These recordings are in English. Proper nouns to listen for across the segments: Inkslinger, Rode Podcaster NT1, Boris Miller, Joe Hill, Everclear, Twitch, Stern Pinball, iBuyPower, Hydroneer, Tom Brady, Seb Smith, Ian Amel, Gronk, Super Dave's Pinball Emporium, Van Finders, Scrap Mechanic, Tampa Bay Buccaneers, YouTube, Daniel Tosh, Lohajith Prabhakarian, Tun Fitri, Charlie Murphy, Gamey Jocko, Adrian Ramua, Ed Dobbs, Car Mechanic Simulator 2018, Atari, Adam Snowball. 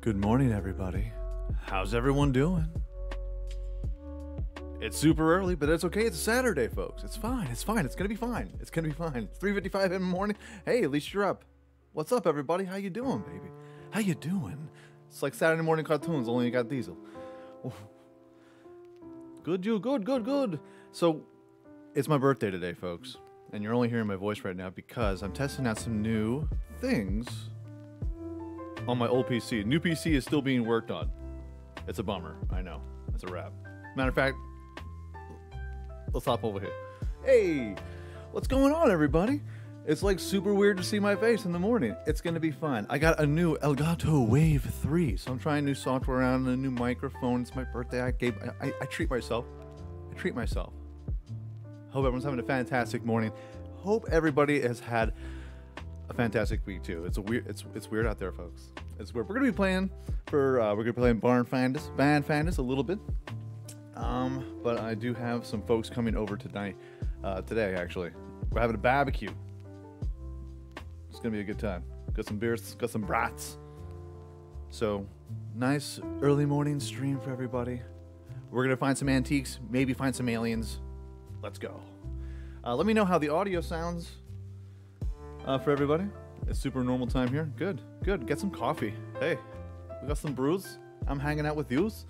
Good morning, everybody. How's everyone doing? It's super early, but that's okay. It's a Saturday, folks. It's fine. It's fine. It's gonna be fine. It's gonna be fine. It's 3:55 in the morning. Hey, at least you're up. What's up, everybody? How you doing, baby? How you doing? It's like Saturday morning cartoons, only you got Diesel. Good, you. Good, good, good. So, it's my birthday today, folks. And you're only hearing my voice right now because I'm testing out some new things on my old PC. New PC is still being worked on. It's a bummer. I know. It's a wrap. Matter of fact, let's hop over here. Hey, what's going on, everybody? It's like super weird to see my face in the morning. It's going to be fun. I got a new Elgato Wave 3. So I'm trying new software out and a new microphone. It's my birthday. I treat myself. I treat myself. Hope everyone's having a fantastic morning. Hope everybody has had a fantastic week too. It's weird out there, folks. It's weird. We're gonna be playing we're gonna be playing Van Finders a little bit. But I do have some folks coming over tonight. Today actually, we're having a barbecue. It's gonna be a good time. Got some beers, got some brats. So nice early morning stream for everybody. We're gonna find some antiques, maybe find some aliens. Let's go. Let me know how the audio sounds. For everybody, it's super normal time here. Good, good. Get some coffee. Hey, we got some brews. I'm hanging out with yous.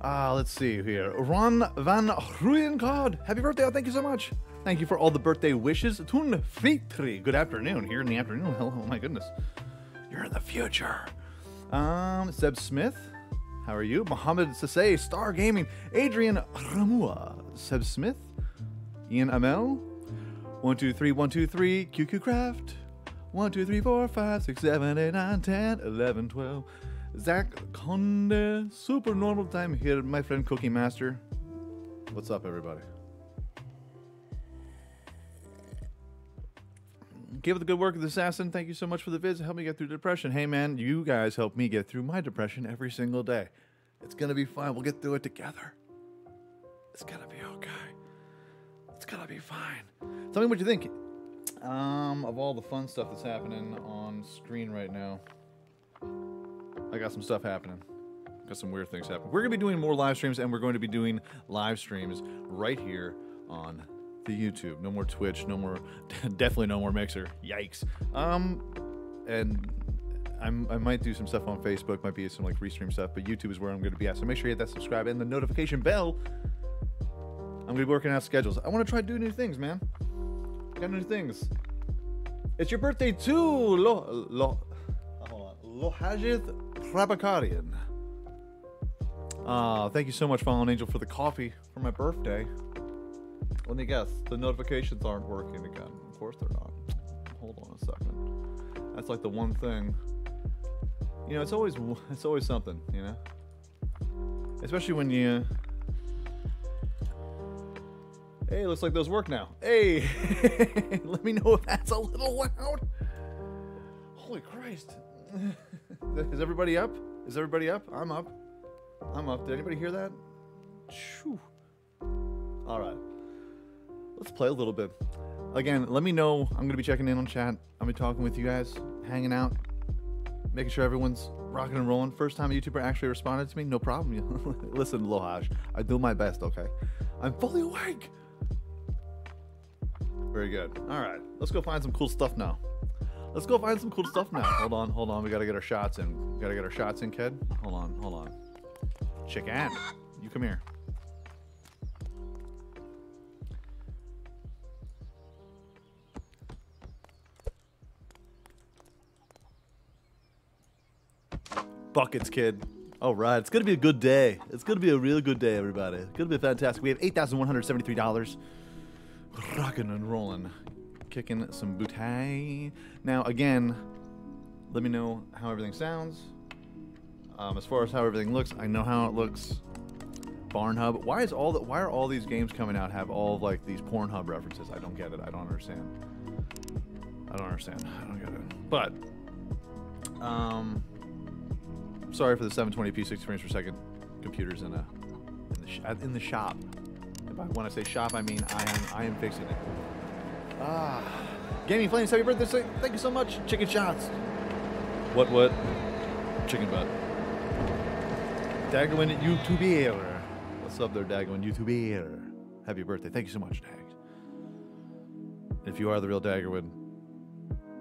Let's see here. Ron Van Ruyenkard, happy birthday. Thank you so much. Thank you for all the birthday wishes. Tun Fitri, good afternoon. Here in the afternoon. Oh, my goodness. You're in the future. Seb Smith, how are you? Mohammed Sasei, Star Gaming. Adrian Ramua, Seb Smith, Ian Amel. 1 2 3 1 2 3 QQ Craft 1 2 3 4 5 6 7 8 9 10 11 12 Zach Conde, super normal time here, my friend Cookie Master. What's up, everybody? Give it the good work of the assassin. Thank you so much for the vids. Help me get through depression. Hey man, you guys help me get through my depression every single day. It's gonna be fine. We'll get through it together. It's gonna be okay. It's gonna be fine. Tell me what you think of all the fun stuff that's happening on screen right now. I got some stuff happening. Got some weird things happening. We're gonna be doing more live streams, and we're going to be doing live streams right here on the YouTube. No more Twitch. No more. Definitely no more Mixer. Yikes. And I might do some stuff on Facebook. Might be some like restream stuff. But YouTube is where I'm gonna be at. So make sure you hit that subscribe and the notification bell. I'm gonna be working out schedules. I wanna try to do new things, man. Got new things. It's your birthday too! Lohajith Prabhakarian. Thank you so much, Fallen Angel, for the coffee for my birthday. Let me guess, the notifications aren't working again. Of course they're not. Hold on a second. That's like the one thing. You know, it's always something, you know? Especially when you... Hey, looks like those work now. Hey, let me know if that's a little loud. Holy Christ. Is everybody up? Is everybody up? I'm up. I'm up. Did anybody hear that? Shoo. All right. Let's play a little bit. Again, let me know. I'm going to be checking in on chat. I'll be talking with you guys, hanging out, making sure everyone's rocking and rolling. First time a YouTuber actually responded to me, no problem. Listen, Lohaj, I do my best, okay? I'm fully awake. Very good. All right. Let's go find some cool stuff now. Let's go find some cool stuff now. Hold on, hold on. We got to get our shots in. We got to get our shots in, kid. Hold on, hold on. Chicken, you come here. Buckets, kid. All right, it's gonna be a good day. It's gonna be a real good day, everybody. It's gonna be fantastic. We have $8,173. Rocking and rolling, kicking some booty. Now, again, let me know how everything sounds. As far as how everything looks, I know how it looks. Barnhub. Why is all that? Why are all these games coming out have all of, like, these Pornhub references? I don't get it. I don't understand. I don't understand. I don't get it. But, sorry for the 720p 60 frames per second computers in the shop. When I say shop, I mean I am fixing it. Ah, Gaming Flames, happy birthday! Thank you so much. Chicken shots. What? Chicken butt. Dagwin YouTuber. What's up there, Dagwin YouTuber? Happy birthday! Thank you so much, Dag. If you are the real Daggerwin,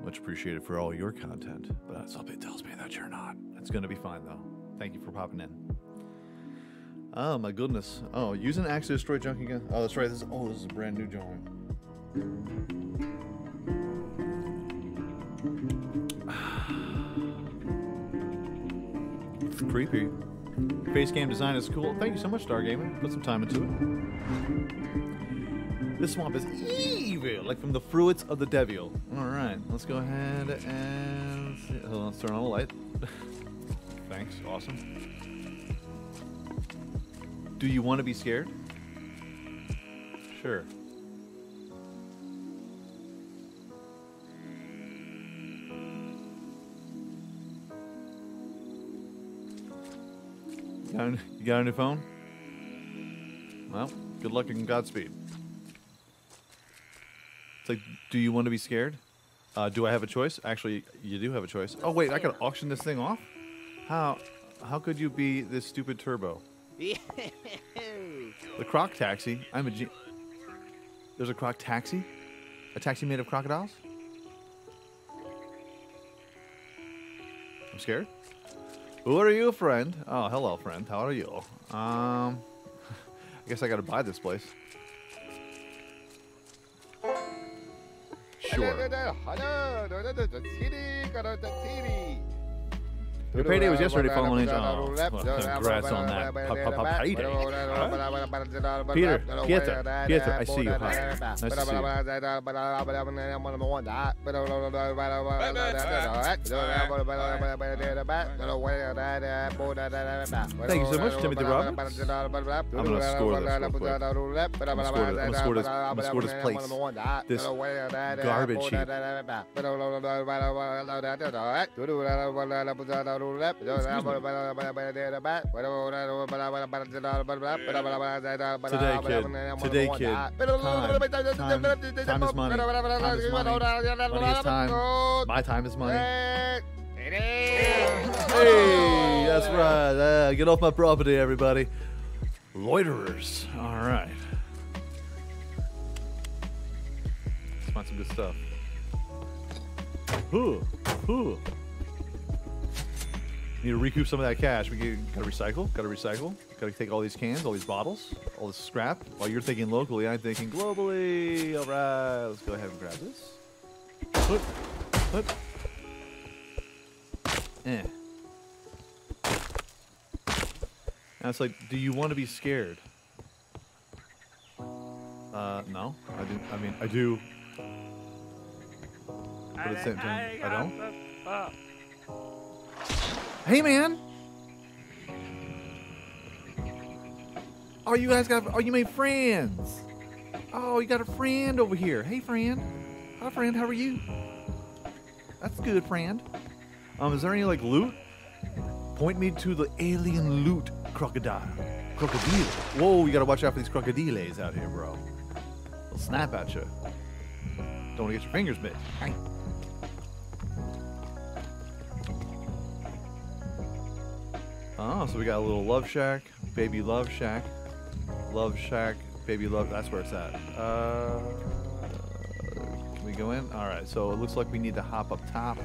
much appreciated for all your content, but something tells me that you're not. It's gonna be fine though. Thank you for popping in. Oh my goodness. Oh, use an axe to destroy junk again. Oh, that's right. This is a brand new drawing. It's creepy. Base game design is cool. Thank you so much, Stargaming. Put some time into it. This swamp is evil, like from the fruits of the devil. All right, let's go ahead and see. Hold on, let's turn on the light. Thanks. Awesome. Do you want to be scared? Sure. You got a new phone? Well, good luck and Godspeed. It's like, do you want to be scared? Do I have a choice? Actually, you do have a choice. Oh wait, I could auction this thing off? How could you be this stupid turbo? The croc taxi. There's a croc taxi? A taxi made of crocodiles? I'm scared. Who are you, friend? Oh, hello, friend. How are you? I guess I gotta buy this place. Sure. Your payday was yesterday following each other. Congrats on that. Payday. Right? Peter, I see you. Hi. Nice to see you. Thank you so much, Timothy Robbins. I'm going to score this real quick. I'm going to score this place. This garbage heap. Today, kid. Time is money. Time is money. Money is time. My time is money. Hey, that's right. Get off my property, everybody. Loiterers. All right. Let's find some good stuff. Ooh. Need to recoup some of that cash. We gotta recycle. Gotta take all these cans, all these bottles, all this scrap. While you're thinking locally, I'm thinking globally. All right, let's go ahead and grab this. Now it's like, do you want to be scared? No, I do. I mean, I do. But at the same time, I don't. Hey, man. Oh, you guys got, oh, you made friends. Oh, you got a friend over here. Hey, friend. Hi, friend. How are you? That's good, friend. Is there any, like, loot? Point me to the alien loot crocodile. Crocodile. Whoa, you gotta watch out for these crocodiles out here, bro. They'll snap at you. Don't wanna get your fingers bit. Hey. Oh, so we got a little love shack. Baby love shack. Love shack. Baby love. That's where it's at. Can we go in? All right, so it looks like we need to hop up top.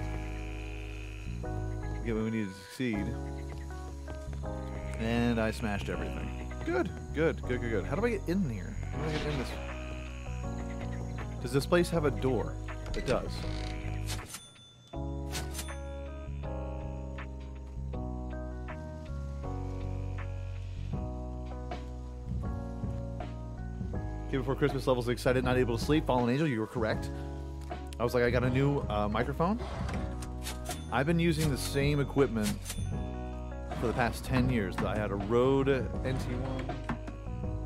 Yeah, we need to succeed. And I smashed everything. Good, good, good, good, good. How do I get in here? How do I get in this? Does this place have a door? It does. Okay, before Christmas levels excited, not able to sleep. Fallen Angel, you were correct. I was like, I got a new microphone. I've been using the same equipment for the past 10 years. I had a Rode NT1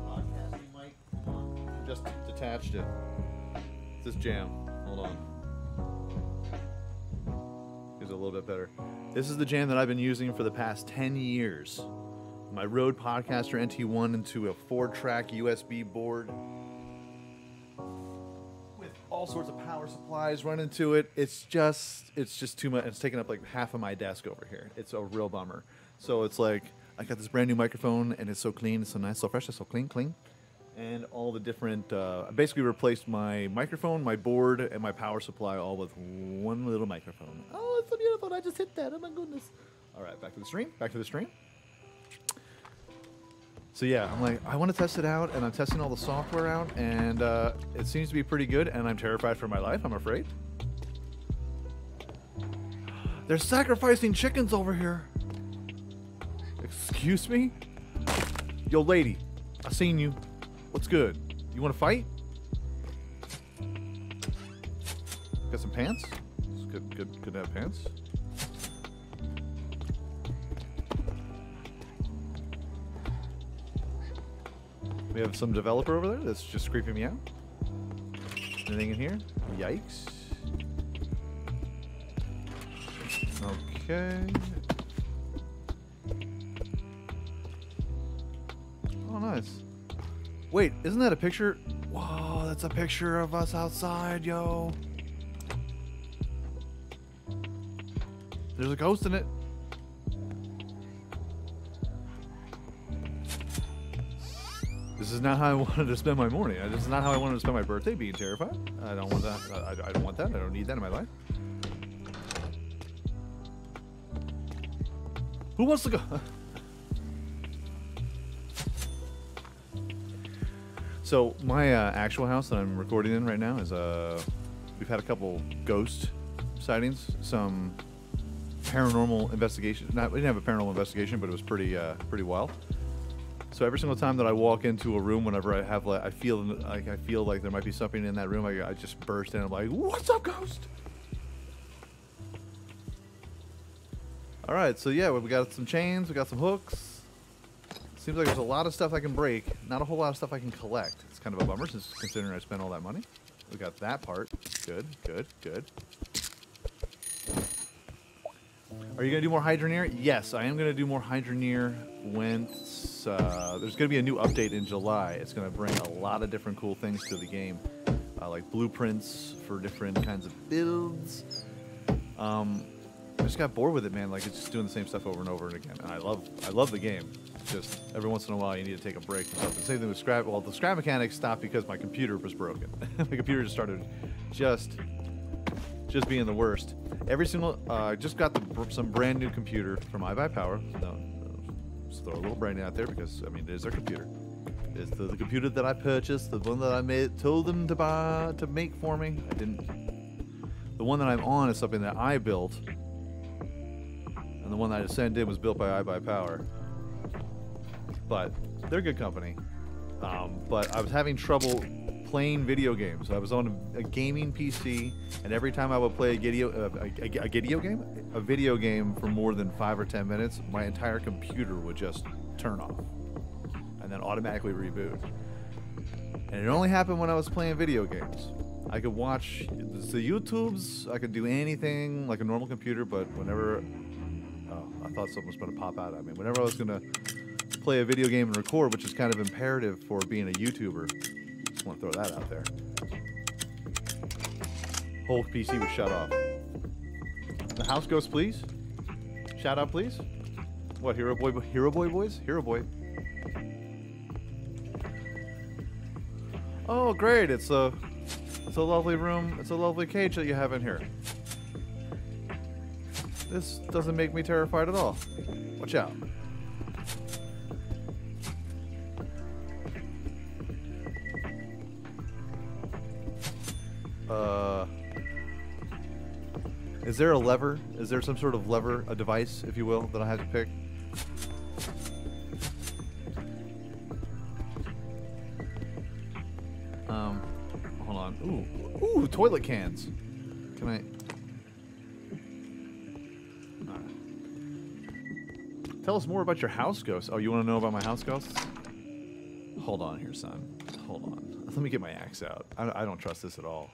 podcasting mic. Just detached it. It's this jam. Hold on. Gives it a little bit better. This is the jam that I've been using for the past 10 years. My Rode Podcaster NT1 into a 4-track USB board. All sorts of power supplies run into it. It's just too much. It's taking up like half of my desk over here. It's a real bummer. So it's like I got this brand new microphone, and it's so clean, it's so nice, so fresh, it's so clean. And all the different, I basically replaced my microphone, my board, and my power supply all with one little microphone. Oh, it's so beautiful! I just hit that. Oh my goodness! All right, back to the stream. Back to the stream. So yeah, I'm like, I want to test it out, and I'm testing all the software out, and it seems to be pretty good, and I'm terrified for my life, I'm afraid. They're sacrificing chickens over here. Excuse me? Yo, lady, I seen you. What's good? You want to fight? Got some pants? It's good to have pants. We have some developer over there that's just creeping me out. Anything in here? Yikes. Okay. Oh, nice. Wait, isn't that a picture? Whoa, that's a picture of us outside, yo. There's a ghost in it. This is not how I wanted to spend my morning. This is not how I wanted to spend my birthday, being terrified. I don't want that. I don't want that. I don't need that in my life. Who wants to go? So my actual house that I'm recording in right now is we've had a couple ghost sightings, some paranormal investigation. Not, we didn't have a paranormal investigation, but it was pretty wild. So every single time that I walk into a room, whenever I have like I feel like there might be something in that room, I just burst in. I'm like, "What's up, ghost?" All right, so yeah, we got some chains, we got some hooks. Seems like there's a lot of stuff I can break, not a whole lot of stuff I can collect. It's kind of a bummer, since considering I spent all that money. We got that part. Good, good, good. Are you gonna do more Hydroneer? Yes, I am gonna do more Hydroneer. Once there's going to be a new update in July. It's going to bring a lot of different cool things to the game, like blueprints for different kinds of builds. I just got bored with it, man. Like, it's just doing the same stuff over and over and again. And I love the game. It's just every once in a while you need to take a break. The same thing with Scrap. Well, the Scrap Mechanic stopped because my computer was broken. My computer just started just being the worst. Every single I just got some brand new computer from iBuyPower. No. Just throw a little brain out there, because I mean, there's their computer. It's the computer that I purchased, the one that I made, told them to buy, to make for me. I didn't. The one that I'm on is something that I built, and the one that I just sent in was built by iBuyPower. But they're a good company. But I was having trouble playing video games. I was on a gaming PC, and every time I would play a video game for more than 5 or 10 minutes, my entire computer would just turn off, and and automatically reboot. And it only happened when I was playing video games. I could watch the YouTubes, I could do anything like a normal computer, but whenever... Oh, I thought something was going to pop out at me. Whenever I was going to play a video game and record, which is kind of imperative for being a YouTuber. Just want to throw that out there. Whole PC was shut off. The house ghost, please. Shout out, please. What, Hero Boy boys? Hero Boy. Oh, great. It's a lovely room. It's a lovely cage that you have in here. This doesn't make me terrified at all. Watch out. Is there a lever? Is there some sort of lever, a device, if you will, that I have to pick? Hold on. Ooh, ooh, toilet cans. Can I? All right. Tell us more about your house ghosts. Oh, you want to know about my house ghosts? Hold on here, son. Hold on. Let me get my axe out. I don't trust this at all.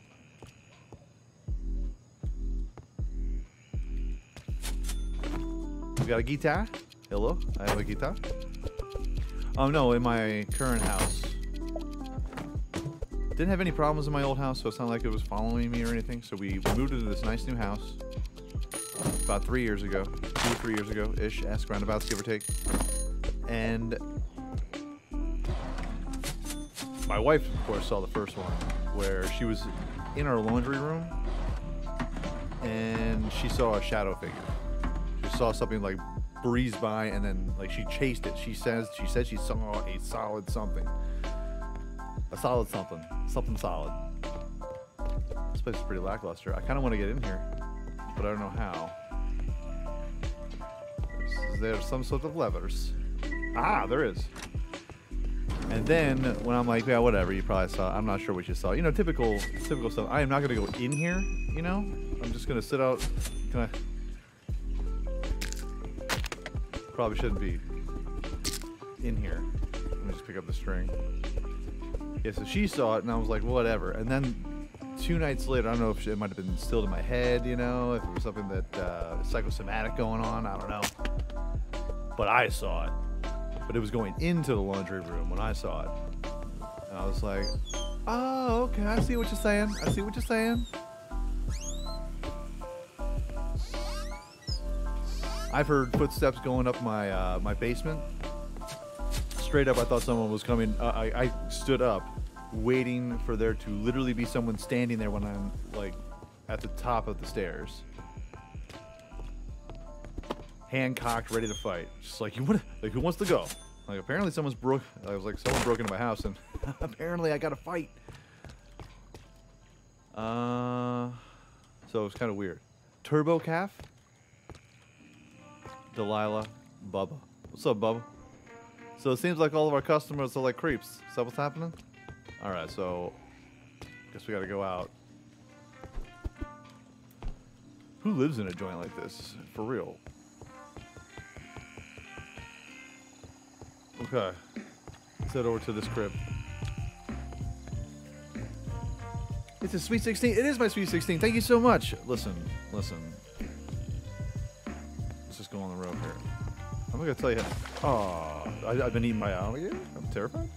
Got a guitar? Hello, I have a guitar. Oh no, in my current house. Didn't have any problems in my old house, so it's not like it was following me or anything. So we moved into this nice new house about 3 years ago, 2 or 3 years ago-ish, ask roundabouts, give or take. And my wife, of course, saw the first one where she was in our laundry room and she saw a shadow figure. Saw something like breeze by, and then like she chased it. She said she saw a solid something. A solid something. Something solid. This place is pretty lackluster. I kind of want to get in here, but I don't know how. Is there some sort of levers? Ah, there is. And then when I'm like, yeah, whatever, you probably saw. I'm not sure what you saw. You know, typical stuff. I am not gonna go in here. You know, I'm just gonna sit out. Can I? Probably shouldn't be in here. Let me just pick up the string. Yeah, so she saw it and I was like, whatever. And then 2 nights later, I don't know if it might have been instilled in my head, you know, if it was something that psychosomatic going on, I don't know. But I saw it. But it was going into the laundry room when I saw it. And I was like, oh, okay, I see what you're saying. I see what you're saying. I've heard footsteps going up my my basement. Straight up, I thought someone was coming. I stood up, waiting for there to literally be someone standing there when I'm like at the top of the stairs, hand cocked, ready to fight. Just like you want, like who wants to go? Like apparently someone's broke. I was like someone broke into my house, and apparently I got to fight. So it was kind of weird. Turbo calf. Delilah, Bubba. What's up, Bubba? So it seems like all of our customers are like creeps. Is that what's happening? Alright, so guess we gotta go out. Who lives in a joint like this? For real. Okay. Let's head over to this crib. It's a Sweet 16. It is my Sweet 16. Thank you so much. Listen. Just go on the road here. I'm gonna tell you. Oh, I've been eating my alligator. I'm terrified.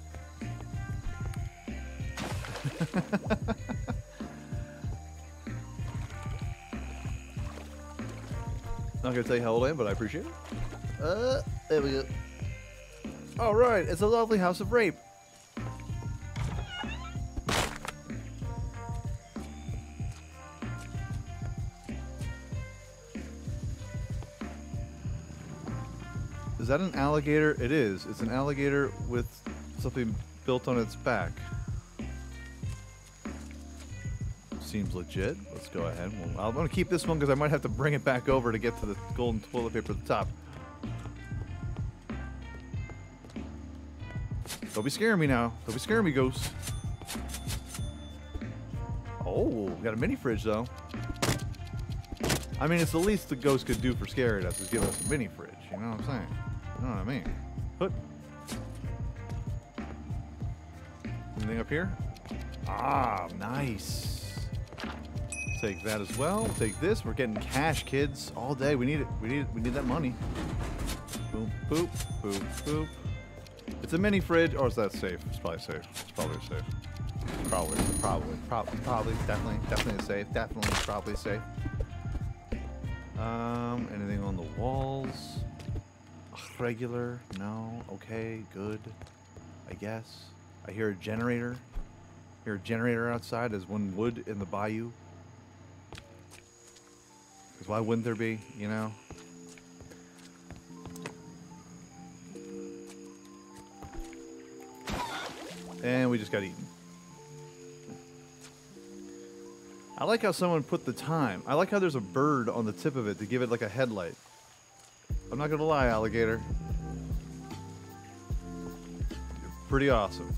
Not gonna tell you how old I am, but I appreciate it. There we go. All right, it's a lovely house of rape. Is that an alligator? It is. It's an alligator with something built on its back. Seems legit. Let's go ahead. I'm going to keep this one because I might have to bring it back over to get to the golden toilet paper at the top. Don't be scaring me now. Don't be scaring me, ghosts. Oh, we got a mini fridge, though. I mean, it's the least the ghost could do for scaring us is give us a mini fridge. You know what I'm saying? You know what I mean? Put. Anything up here? Ah, nice. Take that as well. Take this. We're getting cash, kids, all day. We need it. We need it. We need that money. Boop, boop, boop, boop. It's a mini fridge. Or is that safe? It's probably safe. It's probably safe. Probably, definitely safe. Definitely, probably safe. Anything on the walls? Regular? No. Okay. Good. I guess. I hear a generator. I hear a generator outside, as one would in the bayou. Because why wouldn't there be? You know. And we just got eaten. I like how someone put the time. I like how there's a bird on the tip of it to give it like a headlight. I'm not gonna lie, alligator. You're pretty awesome.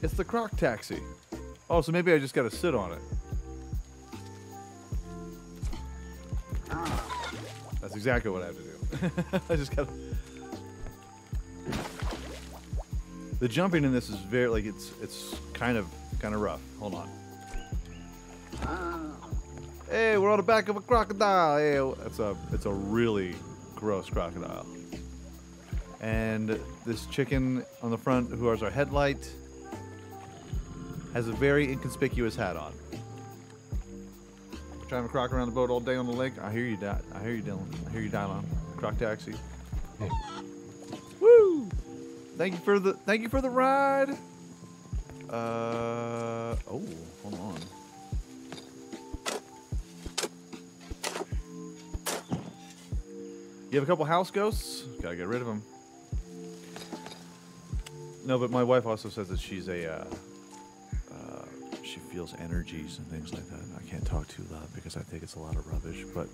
It's the croc taxi. Oh, so maybe I just gotta sit on it. That's exactly what I have to do. I just gotta... The jumping in this is very, like, it's kind of rough. Hold on. Hey, we're on the back of a crocodile. Hey, it's a really gross crocodile. And this chicken on the front, who has our headlight, has a very inconspicuous hat on. Trying to croc around the boat all day on the lake. I hear you, Dylan. I hear you, Dylan. Croc taxi. Hey. Woo! Thank you for the ride. Oh, hold on. You have a couple house ghosts? Gotta get rid of them. No, but my wife also says that she's a, she feels energies and things like that. I can't talk too loud because I think it's a lot of rubbish, but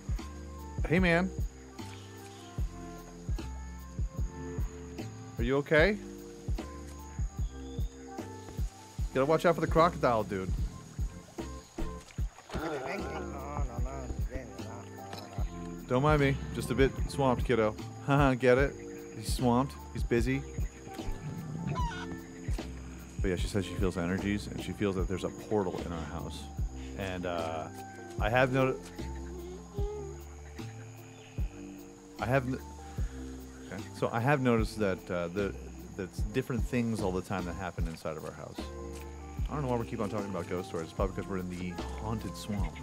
hey, man. Are you okay? Gotta watch out for the crocodile, dude. Don't mind me. Just a bit swamped, kiddo. Haha, get it? He's swamped. He's busy. But yeah, she says she feels energies, and she feels that there's a portal in our house. And, I have no... I have... No So I have noticed that that's different things all the time that happen inside of our house. I don't know why we keep on talking about ghost stories. It's probably because we're in the haunted swamp.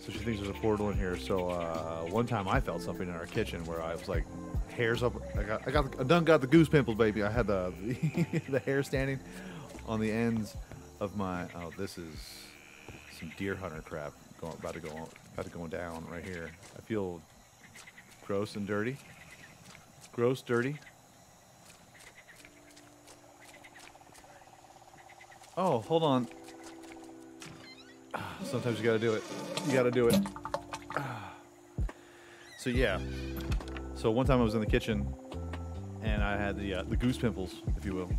So she thinks there's a portal in here. So one time I felt something in our kitchen where I was like, hairs up. I done got the goose pimples, baby. I had the the hair standing on the ends of my. Oh, this is some deer hunter crap about to go down right here. I feel. Gross and dirty. Gross, dirty. Oh, hold on. Sometimes you gotta do it. You gotta do it. So yeah. So one time I was in the kitchen, and I had the goose pimples, if you will.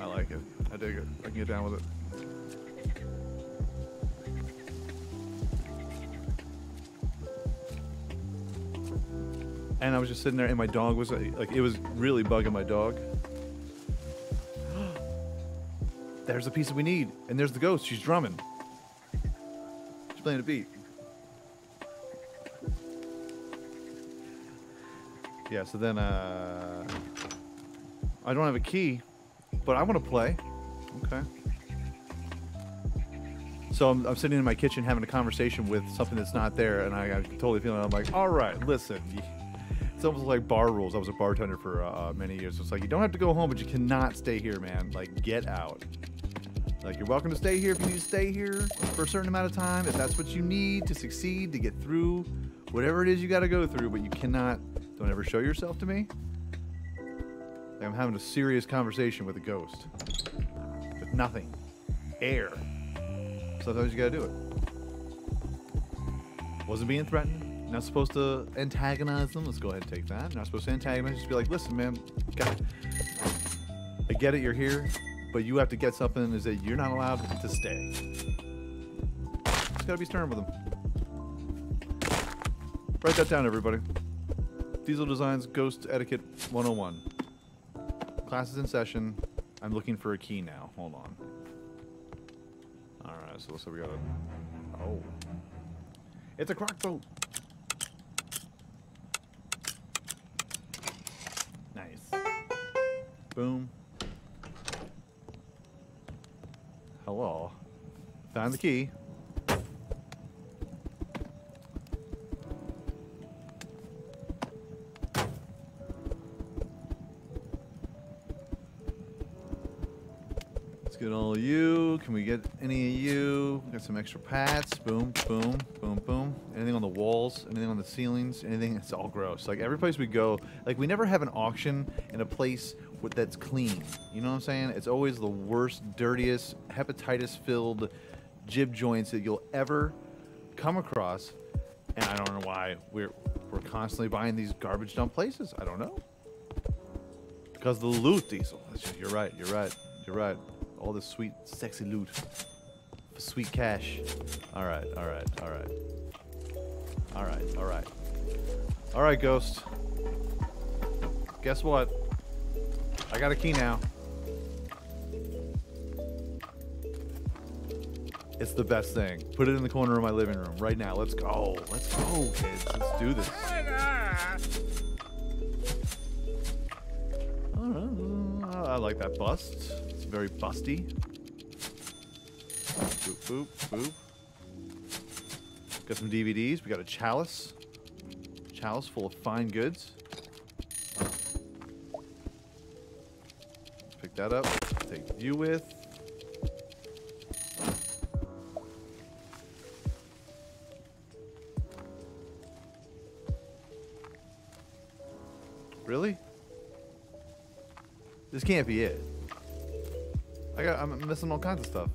I like it. I dig it. I can get down with it. And I was just sitting there, and my dog was like, it was really bugging my dog. There's the piece that we need, and there's the ghost. She's drumming. She's playing a beat. Yeah. So then, I don't have a key, but I want to play. Okay. So I'm sitting in my kitchen having a conversation with something that's not there, and I totally feel it. I'm like, all right, listen. It's almost like bar rules. I was a bartender for many years. So it's like, you don't have to go home, but you cannot stay here, man. Like, get out. Like, you're welcome to stay here if you need to stay here for a certain amount of time, if that's what you need to succeed, to get through whatever it is you got to go through, but you cannot, don't ever show yourself to me. Like, I'm having a serious conversation with a ghost. With nothing. Air. Sometimes you got to do it. Wasn't being threatened. Not supposed to antagonize them. Let's go ahead and take that. Not supposed to antagonize. Just be like, listen, man, God, I get it. You're here, but you have to get something. Is that you're not allowed to stay. Just gotta be stern with them. Write that down, everybody. Diesel Designs Ghost Etiquette 101. Class is in session. I'm looking for a key now. Hold on. Alright, so looks like we got a... Oh. It's a crock boat! Nice. Boom. Hello. Found the key. Let's get all you. Can we get any of you? We got some extra pads. Boom, boom, boom, boom. Anything on the walls? Anything on the ceilings? Anything? It's all gross. Like every place we go, like we never have an auction in a place that's clean. You know what I'm saying? It's always the worst, dirtiest, hepatitis-filled jib joints that you'll ever come across, and I don't know why we're constantly buying these garbage dump places. I don't know. Because the loot, Diesel. You're right. You're right. You're right. All this sweet, sexy loot for sweet cash. All right. All right. All right. All right. All right. All right, Ghost. Guess what? I got a key now. It's the best thing. Put it in the corner of my living room right now. Let's go. Let's go, kids. Let's do this. I like that bust. It's very busty. Boop, boop, boop. Got some DVDs. We got a chalice. Chalice full of fine goods. Pick that up. Take you with. Really? This can't be it. I'm missing all kinds of stuff.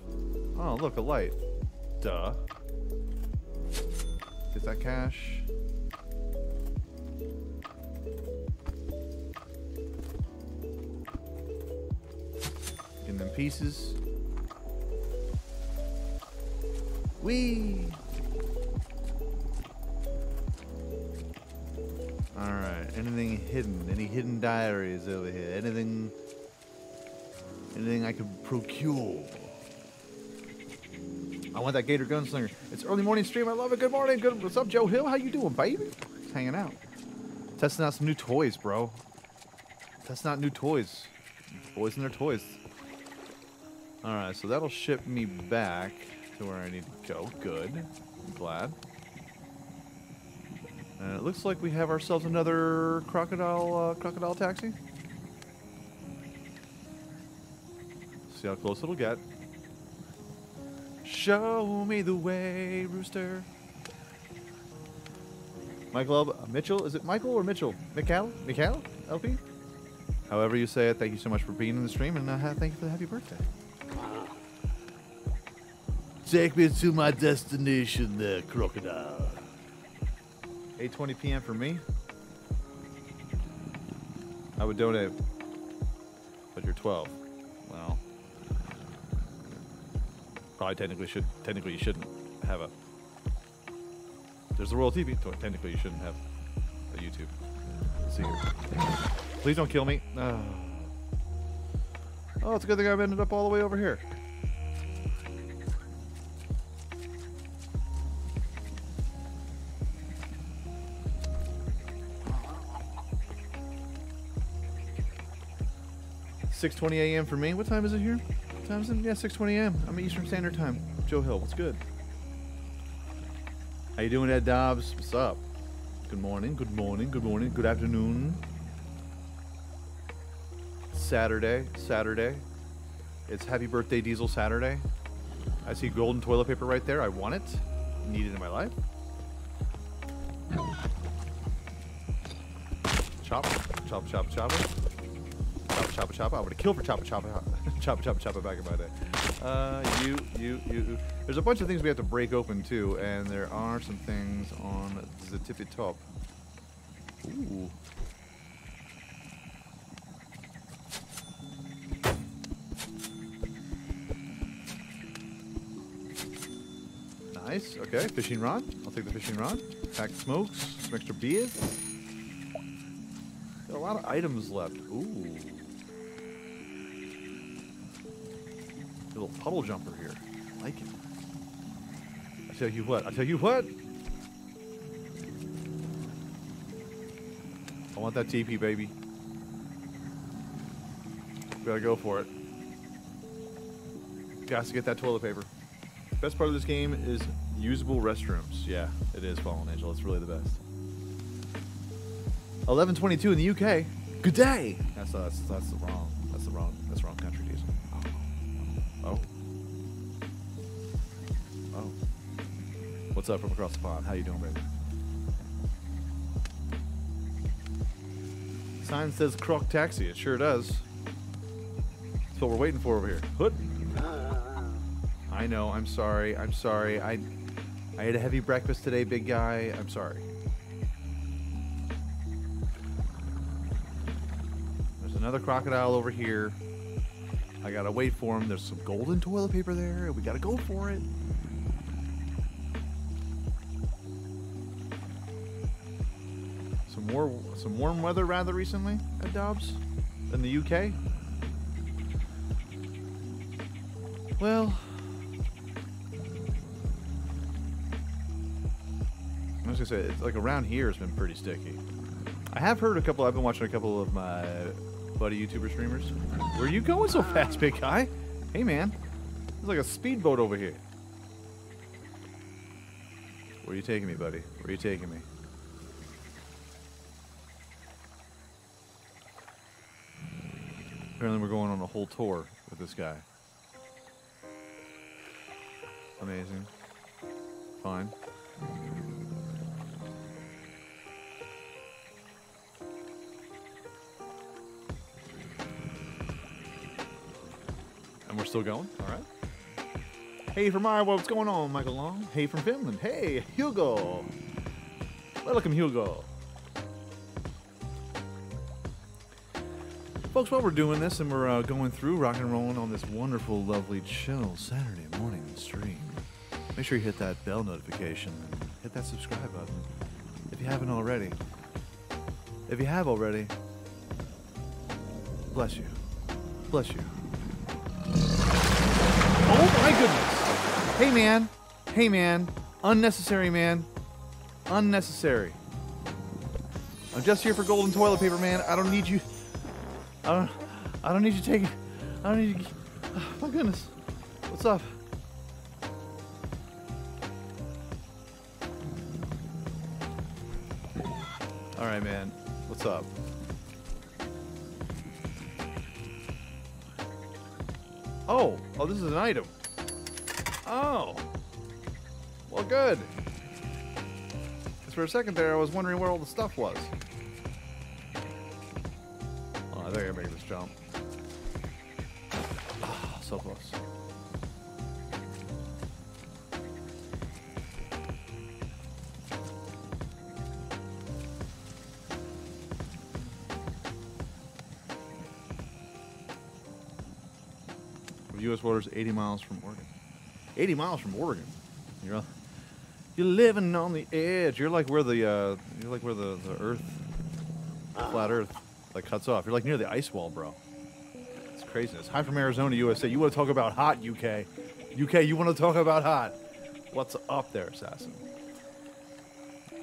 Oh, look, a light. Duh. Get that cash. Them pieces. Whee! Alright, anything hidden? Any hidden diaries over here? Anything... anything I could procure? I want that Gator Gunslinger. It's early morning stream, I love it. Good morning, good... What's up, Joe Hill? How you doing, baby? Just hanging out. Testing out some new toys, bro. Testing out new toys. Boys and their toys. Alright, so that'll ship me back to where I need to go. Good. I'm glad. And it looks like we have ourselves another crocodile taxi. See how close it'll get. Show me the way, Rooster. Michael Mitchell. Is it Michael or Mitchell? Mikhail? Mikhail? LP? However you say it, thank you so much for being in the stream, and thank you for the happy birthday. Take me to my destination there, crocodile. 8:20 p.m. for me. I would donate. But you're 12. Well. Probably technically you shouldn't have a... There's the Royal TV. Technically you shouldn't have a YouTube. See here. Please don't kill me. Oh. Oh, it's a good thing I've ended up all the way over here. (6:20 a.m. for me. What time is it here? What time is it? Yeah, 6:20 a.m. I'm Eastern Standard Time. Joe Hill, what's good? How you doing, Ed Dobbs? What's up? Good morning, good morning, good morning, good afternoon. Saturday, Saturday. It's Happy Birthday Diesel Saturday. I see golden toilet paper right there. I want it. Need it in my life. Chop, chop, chop, chop. Choppa choppa, I would have killed for choppa choppa, choppa choppa choppa back in my day. You. There's a bunch of things we have to break open too, and there are some things on the tippy top. Ooh. Nice. Okay, fishing rod. I'll take the fishing rod. Pack smokes. Some extra beers. Got a lot of items left. Ooh. A little puddle jumper here. I like it. I tell you what. I tell you what. I want that TP, baby. We gotta go for it. Got to get that toilet paper. Best part of this game is usable restrooms. Yeah, it is, Fallen Angel. It's really the best. 11:22 in the UK. Good day. That's the wrong. That's the wrong country, Diesel. Oh. Oh. What's up from across the pond? How you doing, baby? Sign says Croc Taxi. It sure does. That's what we're waiting for over here. Hoot. I know. I'm sorry. I'm sorry. I had a heavy breakfast today, big guy. I'm sorry. There's another crocodile over here. I gotta wait for him. There's some golden toilet paper there. We gotta go for it. Some warm weather rather recently at Dobbs in the UK. Well, I was gonna say it's like around here has been pretty sticky. I have heard a couple. I've been watching a couple of my buddy YouTuber streamers. Where are you going so fast, big guy? Hey, man. There's like a speedboat over here. Where are you taking me, buddy? Where are you taking me? Apparently we're going on a whole tour with this guy. Amazing. Fine. And we're still going, all right. Hey from Iowa, what's going on, Michael Long? Hey from Finland, hey, Hugo. Welcome, Hugo. Folks, while we're doing this and we're going through rock and rolling on this wonderful, lovely, chill Saturday morning stream, make sure you hit that bell notification and hit that subscribe button if you haven't already. If you have already, bless you. Bless you. Oh my goodness! Hey man! Hey man! Unnecessary, man! Unnecessary. I'm just here for golden toilet paper, man. I don't need you. I don't need you taking. I don't need you. Oh my goodness. What's up? All right, man. What's up? Oh. Oh, this is an item. Oh. Well, good. Because for a second there, I was wondering where all the stuff was. I think I made this jump. Oh, so close. The U.S. waters 80 miles from Oregon. 80 miles from Oregon. You're living on the edge. You're like where the the Earth, the flat Earth. Like cuts off. You're like near the ice wall, bro. It's craziness. Hi from Arizona, USA. You want to talk about hot, UK? UK, you want to talk about hot? What's up there, assassin?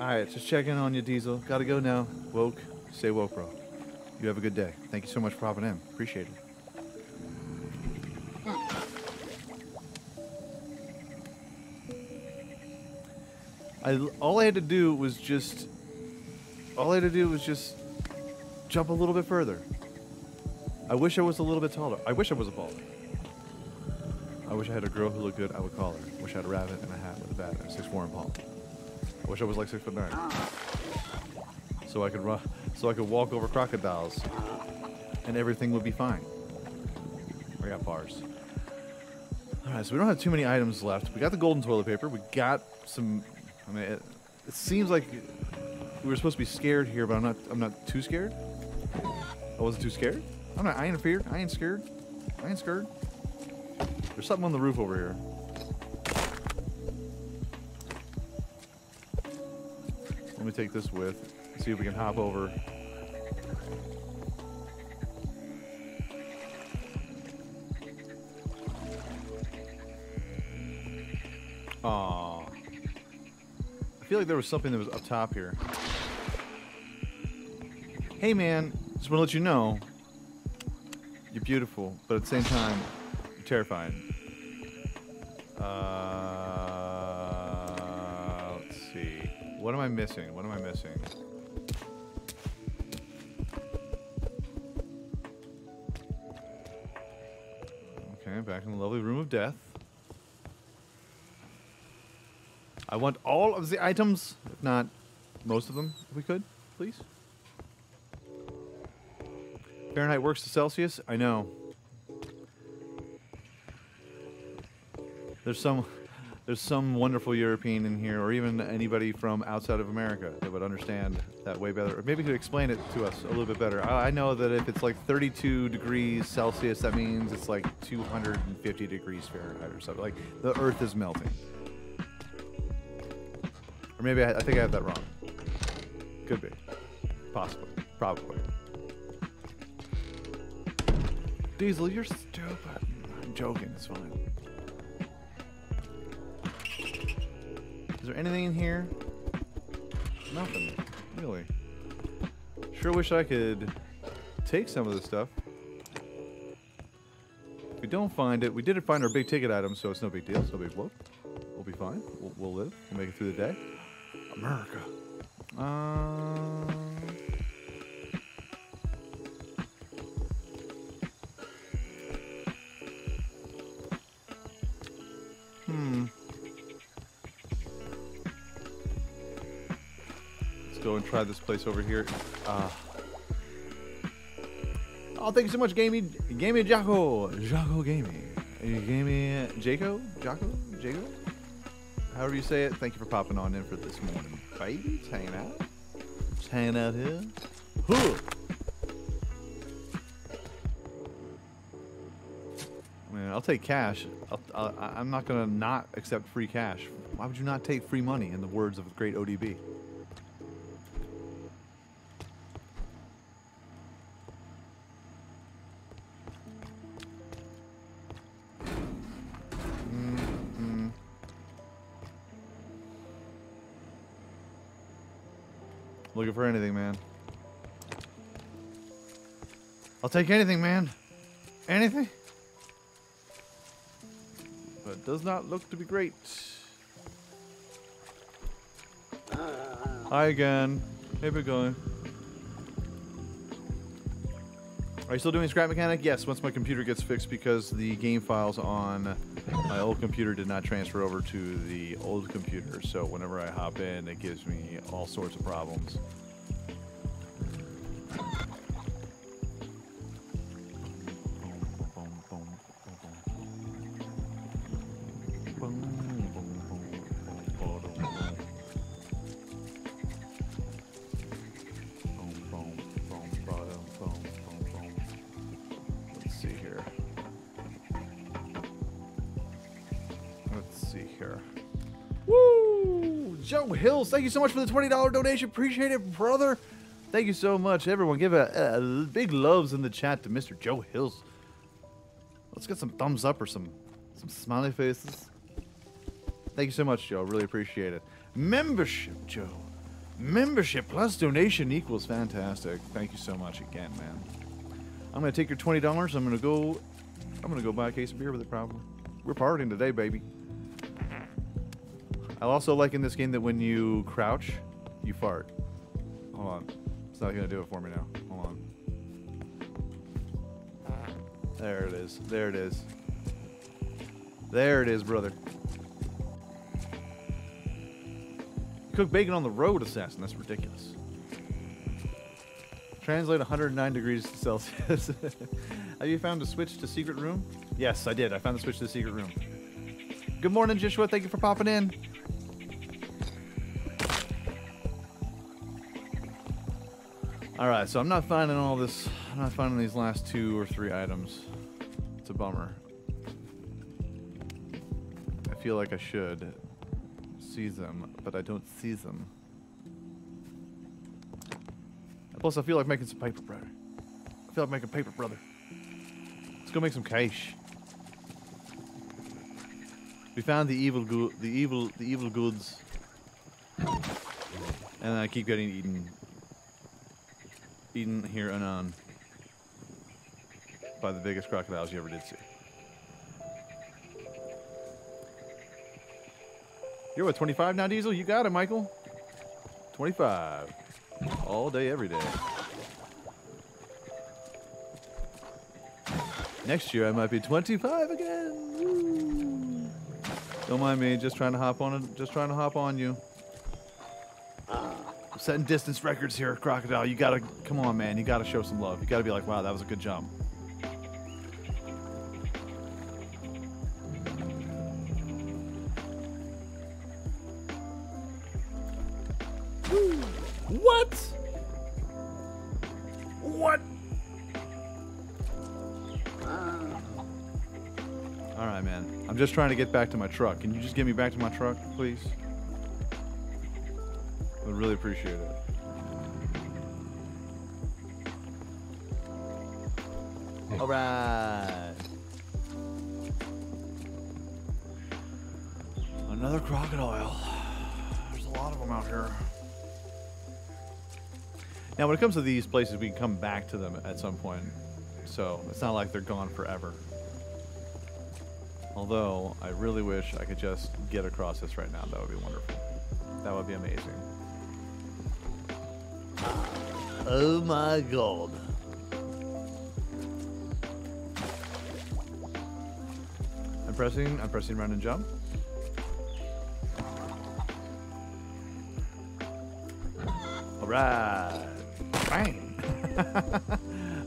All right, just checking on you, Diesel. Gotta go now. Woke. Stay woke, bro. You have a good day. Thank you so much for popping in. Appreciate it. All I had to do was just jump a little bit further. I wish I was a little bit taller. I wish I was a baller. I wish I had a girl who looked good, I would call her. I wish I had a rabbit and a hat with a bat and 6'4" and Paul. I wish I was like 6'9". So I could walk over crocodiles and everything would be fine. I got bars. Alright, so we don't have too many items left. We got the golden toilet paper. We got some, I mean, it seems like we were supposed to be scared here, but I'm not too scared. I wasn't too scared. I ain't feared. I ain't scared. I ain't scared. There's something on the roof over here. Let me take this with, see if we can hop over. Aww. I feel like there was something that was up top here. Hey man, just want to let you know, you're beautiful, but at the same time, you're terrifying. Let's see. What am I missing? What am I missing? Okay, back in the lovely room of death. I want all of the items, if not most of them, if we could, please. Fahrenheit works to Celsius? I know. There's some wonderful European in here, or even anybody from outside of America that would understand that way better. Or maybe could explain it to us a little bit better. I know that if it's like 32 degrees Celsius, that means it's like 250 degrees Fahrenheit or something. Like, the earth is melting. Or maybe I think I have that wrong. Could be. Possibly. Probably. Diesel, you're stupid. I'm joking, it's fine. Is there anything in here? Nothing, really. Sure wish I could take some of this stuff. If we don't find it, we didn't find our big ticket item, so it's no big deal, it's no big blow. We'll be fine, we'll live, we'll make it through the day. America. Let's go and try this place over here. Oh, thank you so much, Gamey Jocko. Jocko Gamey. Gamey Jaco? Jocko? Jaco? However you say it, thank you for popping on in for this morning, baby. Just hanging out. Just hanging out here. Huh. I'll take cash. I'm not going to not accept free cash. Why would you not take free money, in the words of the great ODB? Mm-hmm. Looking for anything, man. I'll take anything, man. Anything? But does not look to be great. Hi again. Hey, we going. Are you still doing Scrap Mechanic? Yes, once my computer gets fixed, because the game files on my old computer did not transfer over to the old computer. So whenever I hop in, it gives me all sorts of problems. Hills, thank you so much for the $20 donation. Appreciate it, brother. Thank you so much. Everyone, give a big loves in the chat to Mr. Joe Hills. Let's get some thumbs up or some smiley faces. Thank you so much, Joe. Really appreciate it. Membership, Joe. Membership plus donation equals fantastic. Thank you so much again, man. I'm going to take your $20. I'm going to go buy a case of beer with it, probably. We're partying today, baby. I also like in this game that when you crouch, you fart. Hold on. It's not gonna do it for me now. Hold on. There it is. There it is. There it is, brother. You cook bacon on the road, Assassin. That's ridiculous. Translate 109 degrees Celsius. Have you found a switch to secret room? Yes, I did. I found the switch to the secret room. Good morning, Joshua. Thank you for popping in. All right, so I'm not finding all this. I'm not finding these last 2 or 3 items. It's a bummer. I feel like I should see them, but I don't see them. Plus, I feel like making some paper, brother. I feel like making paper, brother. Let's go make some cash. We found the evil goods. And I keep getting eaten. Eaten here and on. By the biggest crocodiles you ever did see. You're what, 25 now, Diesel? You got it, Michael. 25. All day, every day. Next year, I might be 25 again. Woo. Don't mind me, just trying to hop on it. Just trying to hop on you. I'm setting distance records here, Crocodile. You gotta, come on, man. You gotta show some love. You gotta be like, wow, that was a good jump. What? What? All right, man. I'm just trying to get back to my truck. Can you just get me back to my truck, please? I would really appreciate it. All right. Another crocodile. There's a lot of them out here. Now, when it comes to these places, we can come back to them at some point. So it's not like they're gone forever. Although, I really wish I could just get across this right now. That would be wonderful. That would be amazing. Oh my God. I'm pressing run and jump. All right. Bang!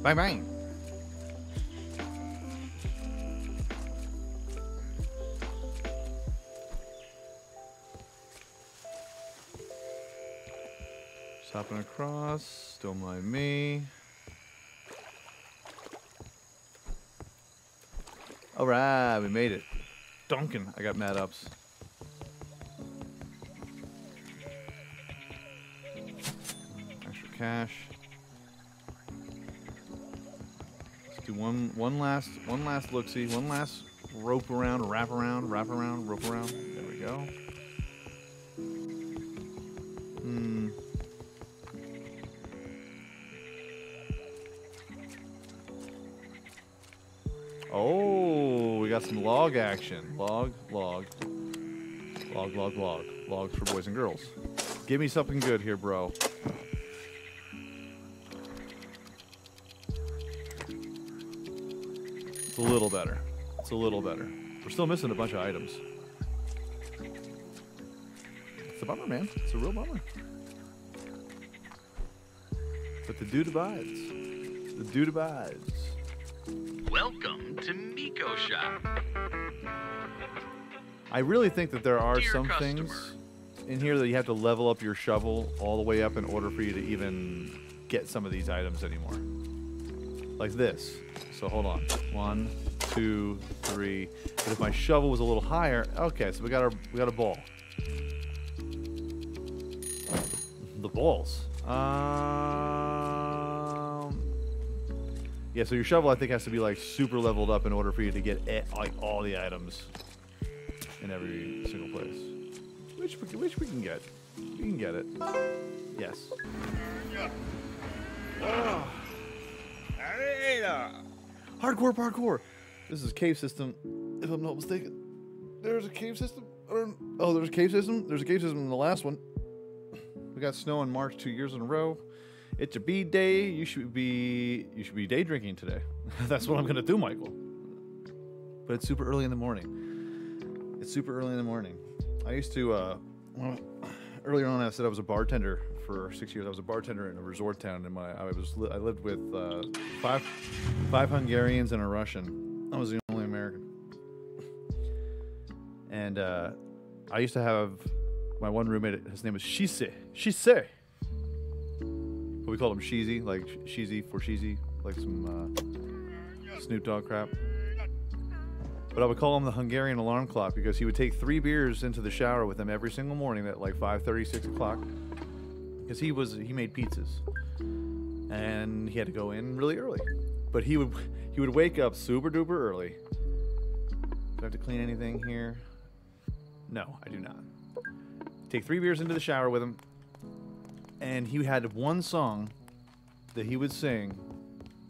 Bang, bang! Just hopping across, don't mind me. Alright, we made it. Duncan, I got mad ups. Extra cash. One last look-see, one last rope around, wrap around, rope around. There we go. Oh, we got some log action. Log. Logs for boys and girls. Give me something good here, bro. A little better. It's a little better. We're still missing a bunch of items. It's a bummer, man. It's a real bummer. But the dude abides. The dude abides. Welcome to Miko Shop. I really think that there are some things in here that you have to level up your shovel all the way up in order for you to even get some of these items anymore. Like this. So hold on, 1, 2, 3. But if my shovel was a little higher, okay. So we got a ball. The balls. Yeah. So your shovel, I think, has to be like super leveled up in order for you to get like all the items in every single place. Which we can get. We can get it. Yes. Oh. Hardcore. This is a cave system, if I'm not mistaken. There's a cave system. Oh, there's a cave system. There's a cave system in the last one. We got snow in March 2 years in a row. It's your B day. You should be day drinking today. That's what I'm gonna do, Michael. But it's super early in the morning. I used to earlier on I said I was a bartender. For 6 years, I was a bartender in a resort town. In my, I lived with five Hungarians and a Russian. I was the only American. And I used to have my one roommate. His name was Shise. Shise. But we called him Sheezy, like Sheezy for Sheezy, like some Snoop Dogg crap. But I would call him the Hungarian alarm clock because he would take 3 beers into the shower with him every single morning at like 5:30, 6 o'clock. Because he made pizzas. and he had to go in really early. But he would wake up super duper early. Do I have to clean anything here? No, I do not. Take 3 beers into the shower with him, and he had one song that he would sing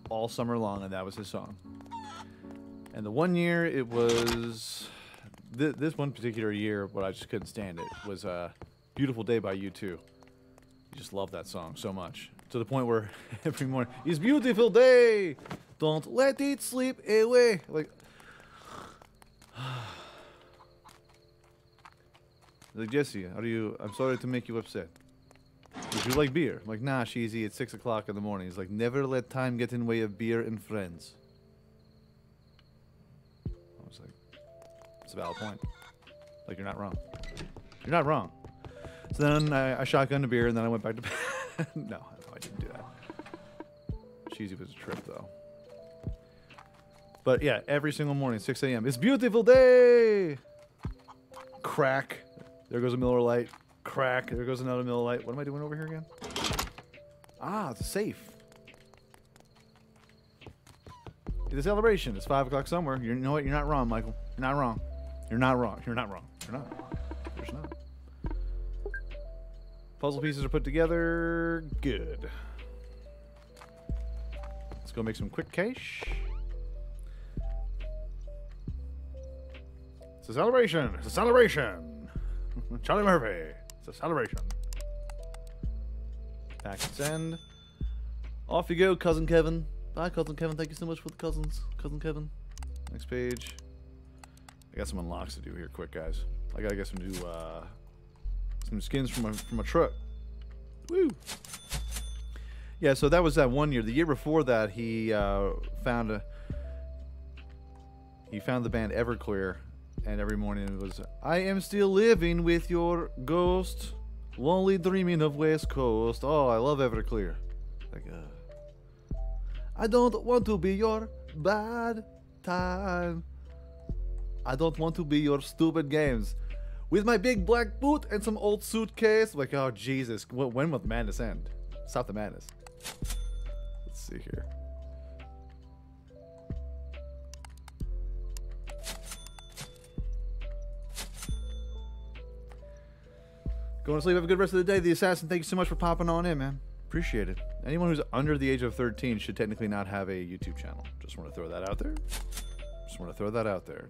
all summer long, and that was his song. And the one year it was, this one particular year, but I just couldn't stand it, was Beautiful Day by U2. I just love that song so much. To the point where every morning, it's beautiful day, don't let it sleep away. Like, Jesse, how do you, I'm sorry to make you upset. Would you like beer? I'm like, nah, Sheezy, it's 6 o'clock in the morning. He's like, never let time get in the way of beer and friends. I was like, it's a valid point. Like, you're not wrong. You're not wrong. So then I shotgunned a beer, and then I went back to bed. No, I didn't do that. Cheesy was a trip, though. But yeah, every single morning, 6 a.m. It's beautiful day! Crack. There goes a Miller Lite. Crack. There goes another Miller Lite. What am I doing over here again? Ah, it's a safe. The celebration. It's 5 o'clock somewhere. You know what? You're not wrong, Michael. You're not wrong. You're not wrong. You're not wrong. You're not wrong. There's not. Puzzle pieces are put together. Good. Let's go make some quick cash. It's a celebration. It's a celebration. Charlie Murphy. It's a celebration. Packets end. Off you go, Cousin Kevin. Bye, Cousin Kevin. Thank you so much for the cousins. Cousin Kevin. Next page. I got some unlocks to do here quick, guys. I gotta get some new... some skins from a truck. Woo! Yeah, so that was that one year. The year before that, he found the band Everclear, and every morning it was, I am still living with your ghost, lonely dreaming of West Coast. Oh, I love Everclear. Like, I don't want to be your bad time. I don't want to be your stupid games. With my big black boot and some old suitcase. Like, oh, Jesus. When will the madness end? Stop the madness. Let's see here. Going to sleep. Have a good rest of the day. The Assassin, thank you so much for popping on in, man. Appreciate it. Anyone who's under the age of 13 should technically not have a YouTube channel. Just want to throw that out there. Just want to throw that out there.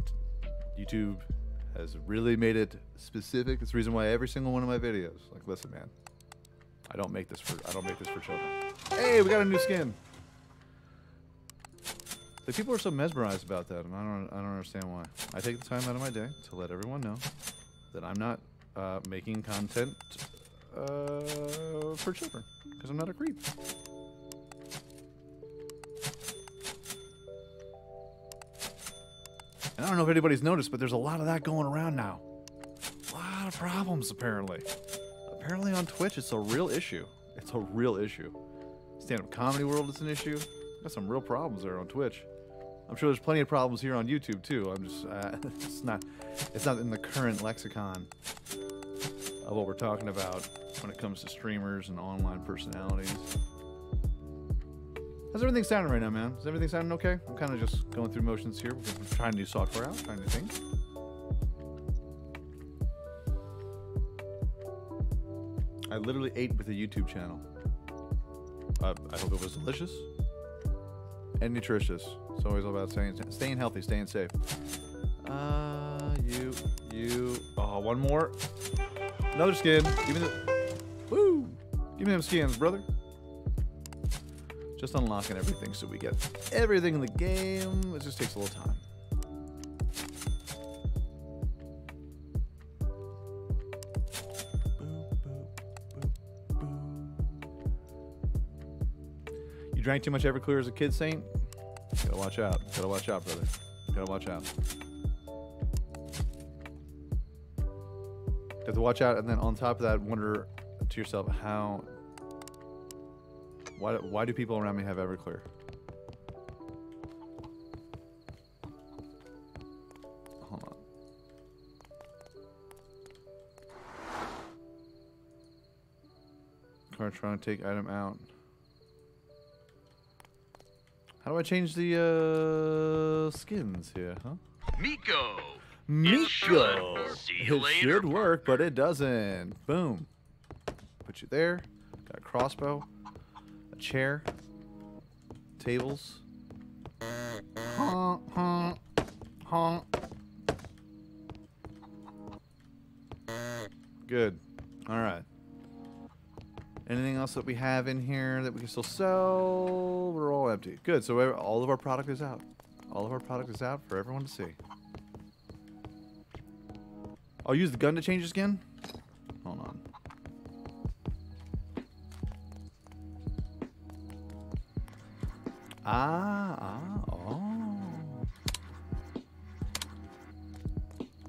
YouTube... has really made it specific. It's the reason why every single one of my videos. Like, listen, man, I don't make this for children. Hey, we got a new skin. The people are so mesmerized about that, and I don't understand why. I take the time out of my day to let everyone know that I'm not making content for children because I'm not a creep. I don't know if anybody's noticed, but there's a lot of that going around now. A lot of problems, apparently. Apparently on Twitch, it's a real issue. It's a real issue. Stand-up comedy world is an issue. Got some real problems there on Twitch. I'm sure there's plenty of problems here on YouTube, too. I'm just, it's not in the current lexicon of what we're talking about when it comes to streamers and online personalities. How's everything sounding right now, man? Is everything sounding okay? I'm kind of just going through motions here. We're trying new software out, trying new things. I literally ate with a YouTube channel. I hope it was delicious and nutritious. It's always all about staying healthy, staying safe. Oh, one more. Another skin. Give me the, woo! Give me them skins, brother. Just unlocking everything so we get everything in the game. It just takes a little time. You drank too much Everclear as a kid, Saint? Gotta watch out. Gotta watch out, brother. Gotta watch out. You have to watch out, and then on top of that, wonder to yourself how... Why do people around me have Everclear? Hold on. Car trying to take item out. How do I change the skins here, huh? Miko! Miko! It should work, but it doesn't. Boom. Put you there. Got a crossbow. A chair. Tables. Honk, honk, honk. Good. Alright. Anything else that we have in here that we can still sell? We're all empty. Good, so all of our product is out. All of our product is out for everyone to see. I'll use the gun to change the skin. Hold on. Ah, oh.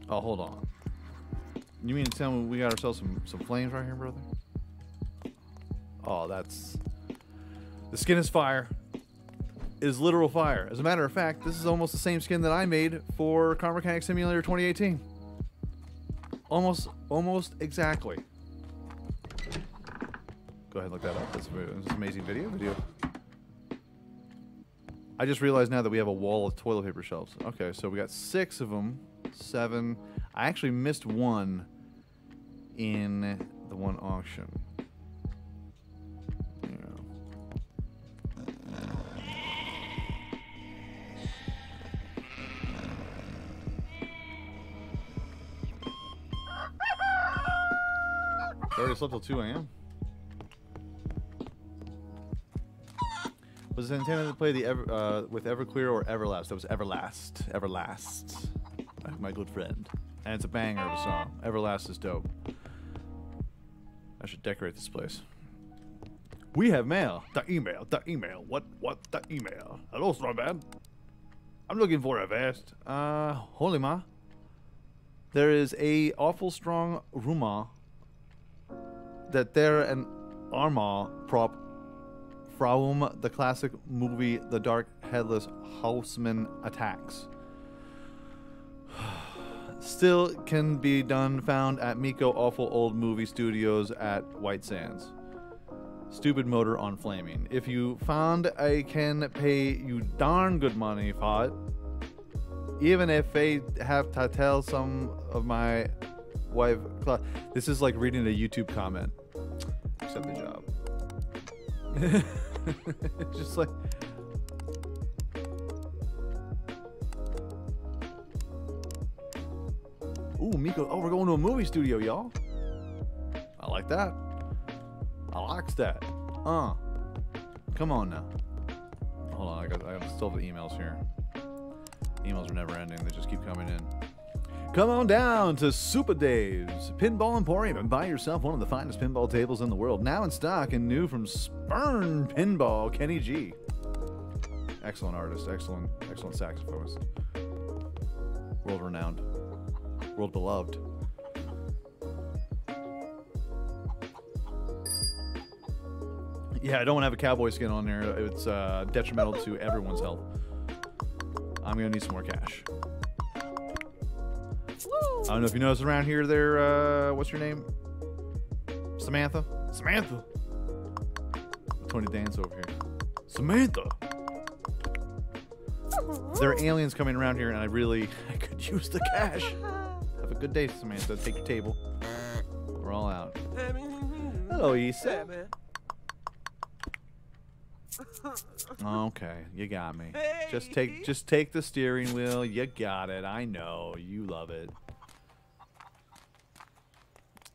Oh, hold on. You mean to tell me we got ourselves some flames right here, brother? Oh, that's... The skin is fire. It is literal fire. As a matter of fact, this is almost the same skin that I made for Car Mechanic Simulator 2018. Almost exactly. Go ahead and look that up. That's an amazing video. I just realized now that we have a wall of toilet paper shelves. Okay, so we got 6 of them. 7. I actually missed one in the one auction. I already slept till 2 a.m. Was it intended to play the with Everclear or Everlast? That was Everlast. Everlast. My good friend. And it's a banger of a song. Everlast is dope. I should decorate this place. We have mail. The email. What the email? Hello, Snowman. I'm looking for a vest. Holy ma. There is a awful strong rumor that they're an armor prop from the classic movie The Dark Headless Horseman Attacks. Still can be found at Miko Awful Old Movie Studios at White Sands. Stupid motor on flaming. If you found, I can pay you darn good money for it. Even if I have to tell some of my wife. This is like reading a YouTube comment. Accept the job. Just like. Ooh, Miko. Oh, we're going to a movie studio, y'all. I like that. I likes that. Come on now. Hold on, I got still have the emails here. Emails are never ending. They just keep coming in. Come on down to Super Dave's Pinball Emporium and buy yourself one of the finest pinball tables in the world. Now in stock and new from Stern Pinball, Kenny G. Excellent artist, excellent saxophonist. World renowned. World beloved. Yeah, I don't have a cowboy skin on there. It's detrimental to everyone's health. I'm gonna need some more cash. I don't know if you notice around here, there, what's your name? Samantha? Samantha! Tony Dan's over here. Samantha! There are aliens coming around here, and I could use the cash. Have a good day, Samantha. Take your table. We're all out. Hello, Issa. Okay, you got me. Just take the steering wheel. You got it. I know you love it.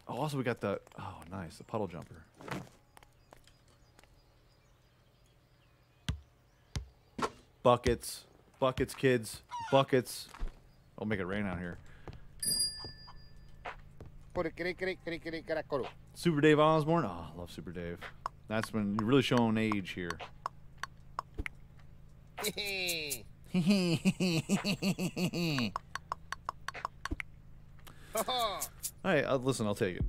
Oh, also we got the nice, the puddle jumper. Buckets, buckets, kids, buckets. I'll make it rain out here. Super Dave Osborne. Oh, I love Super Dave. That's when you're really showing age here. Alright, listen, I'll take it.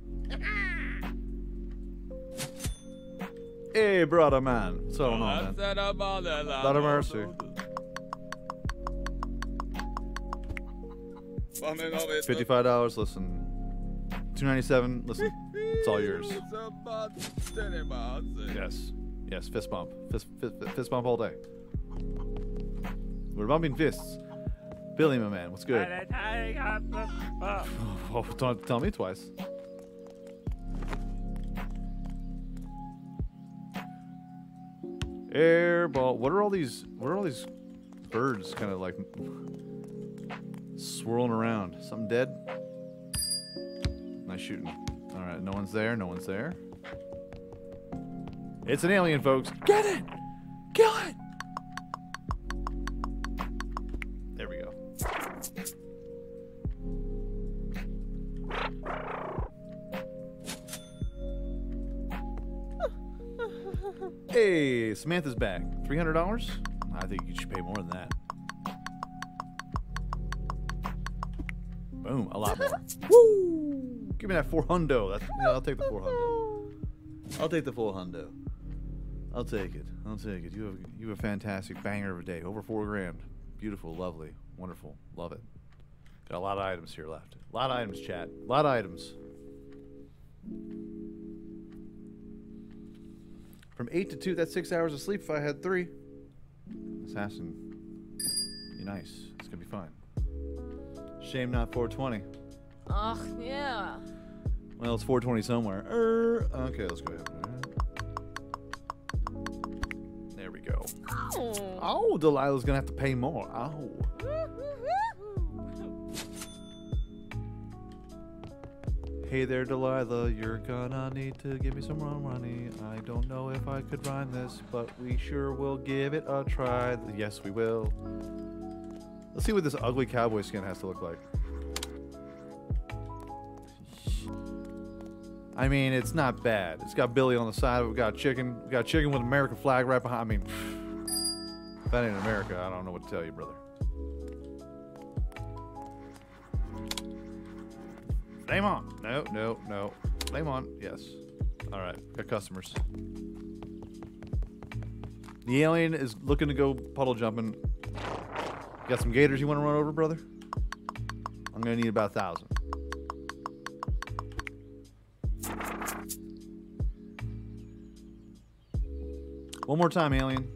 Hey, brother man. What's going on, man? Lot of mercy. $55, listen. $297, listen. It's all yours. Yes. Yes, fist bump. Fist bump all day. We're bumping fists. Billy, my man, what's good? Oh, don't tell me twice. Airball. What are all these? What are all these birds kind of like swirling around? Something dead? Nice shooting. All right, no one's there. No one's there. It's an alien, folks. Get it! Kill it! There we go. Hey, Samantha's back. $300? I think you should pay more than that. Boom, a lot more. Woo! Give me that 4 hundo. That's, yeah, I'll take the 4 hundo. I'll take the full hundo. I'll take it. I'll take it. You have a fantastic banger of a day. Over 4 grand. Beautiful, lovely, wonderful. Love it. Got a lot of items here left. A lot of items, chat. A lot of items. From 8 to 2, that's 6 hours of sleep if I had 3. Assassin. You're nice. It's gonna be fine. Shame not 420. Ugh, yeah. Well, it's 420 somewhere. Okay, let's go ahead. There we go. Oh, oh, Delilah's gonna have to pay more. Oh. Hey there, Delilah, you're gonna need to give me some run money. I don't know if I could rhyme this, but we sure will give it a try. Yes, we will. Let's see what this ugly cowboy skin has to look like. I mean, it's not bad. It's got Billy on the side. We've got chicken. We've got chicken with American flag right behind. I mean, if that ain't America, I don't know what to tell you, brother. Name on. No, no, no. Name on. Yes. All right. Got customers. The alien is looking to go puddle jumping. Got some gators you want to run over, brother? I'm going to need about 1,000. One more time, alien.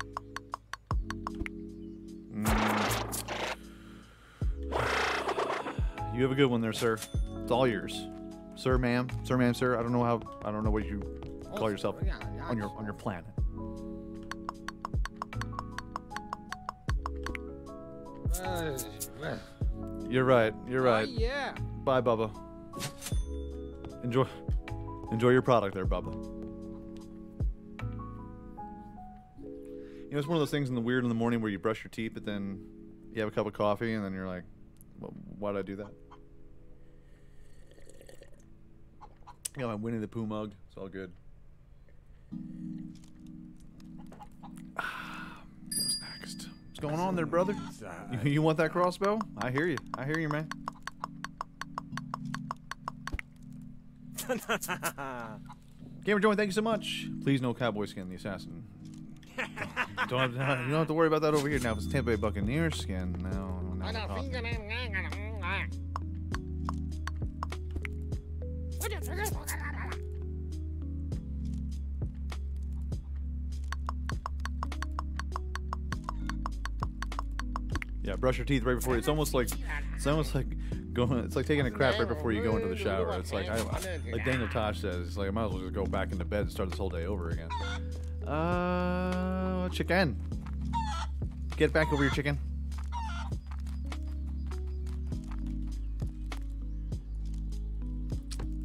You have a good one there, sir. It's all yours, sir, ma'am, sir, ma'am, sir. I don't know how. I don't know what you call yourself on your planet. You're right. You're right. Yeah. Bye, Bubba. Enjoy your product, there, Bubba. You know, it's one of those things in the weird in the morning where you brush your teeth, but then you have a cup of coffee, and then you're like, well, "Why did I do that?" Got my Winnie the Pooh mug. It's all good. What's next? What's going on there, brother? You want that crossbow? I hear you. I hear you, man. Gamer Joint, thank you so much. Please no cowboy skin, the assassin. You don't have to worry about that over here now. If it's Tampa Bay Buccaneers skin, no. I don't think that. Yeah, brush your teeth right before you. It's almost like going. It's like taking a crap right before you go into the shower. It's like like Daniel Tosh says. It's like I might as well just go back into bed and start this whole day over again. Chicken, get back over here, chicken.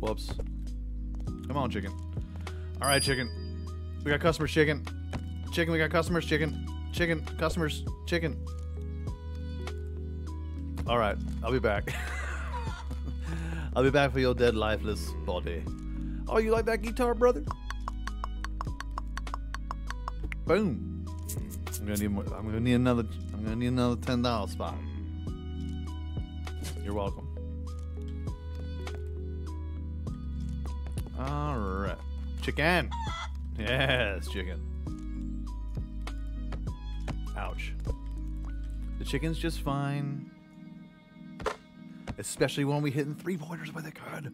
Whoops. Come on, chicken. All right, chicken. We got customers, chicken. Chicken, we got customers, chicken. Chicken, customers, chicken. All right, I'll be back. I'll be back for your dead, lifeless body. Oh, you like that guitar, brother? Boom. I'm gonna need more. I'm gonna need another $10 spot. You're welcome. All right, chicken. Yes, chicken. Ouch. The chicken's just fine, especially when we hitting 3-pointers with it good.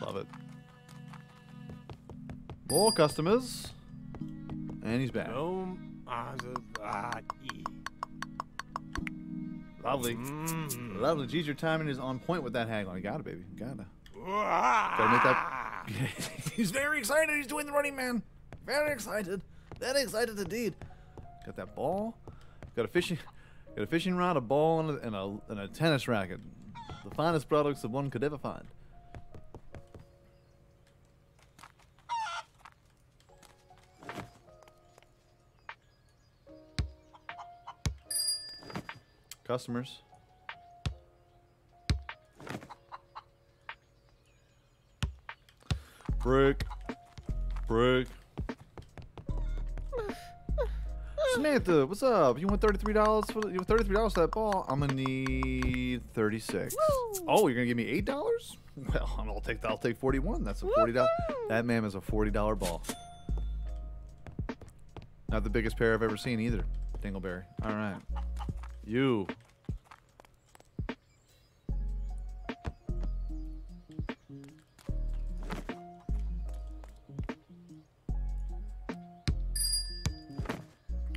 Love it. More customers. And he's back. Lovely. Mm. Lovely. Geez, your timing is on point with that haggle. You gotta, baby. You gotta. Gotta make that... He's very excited. He's doing the running man. Very excited. Very excited indeed. Got that ball. Got a fishing rod, a ball, and a tennis racket. The finest products that one could ever find. Customers. Brick. Brick. Samantha, what's up? You want $33 for that ball? I'm gonna need 36. Woo. Oh, you're gonna give me $8? Well, I'll take $41. That's a $40. That ma'am is a $40 ball. Not the biggest pair I've ever seen either. Dingleberry. All right. You.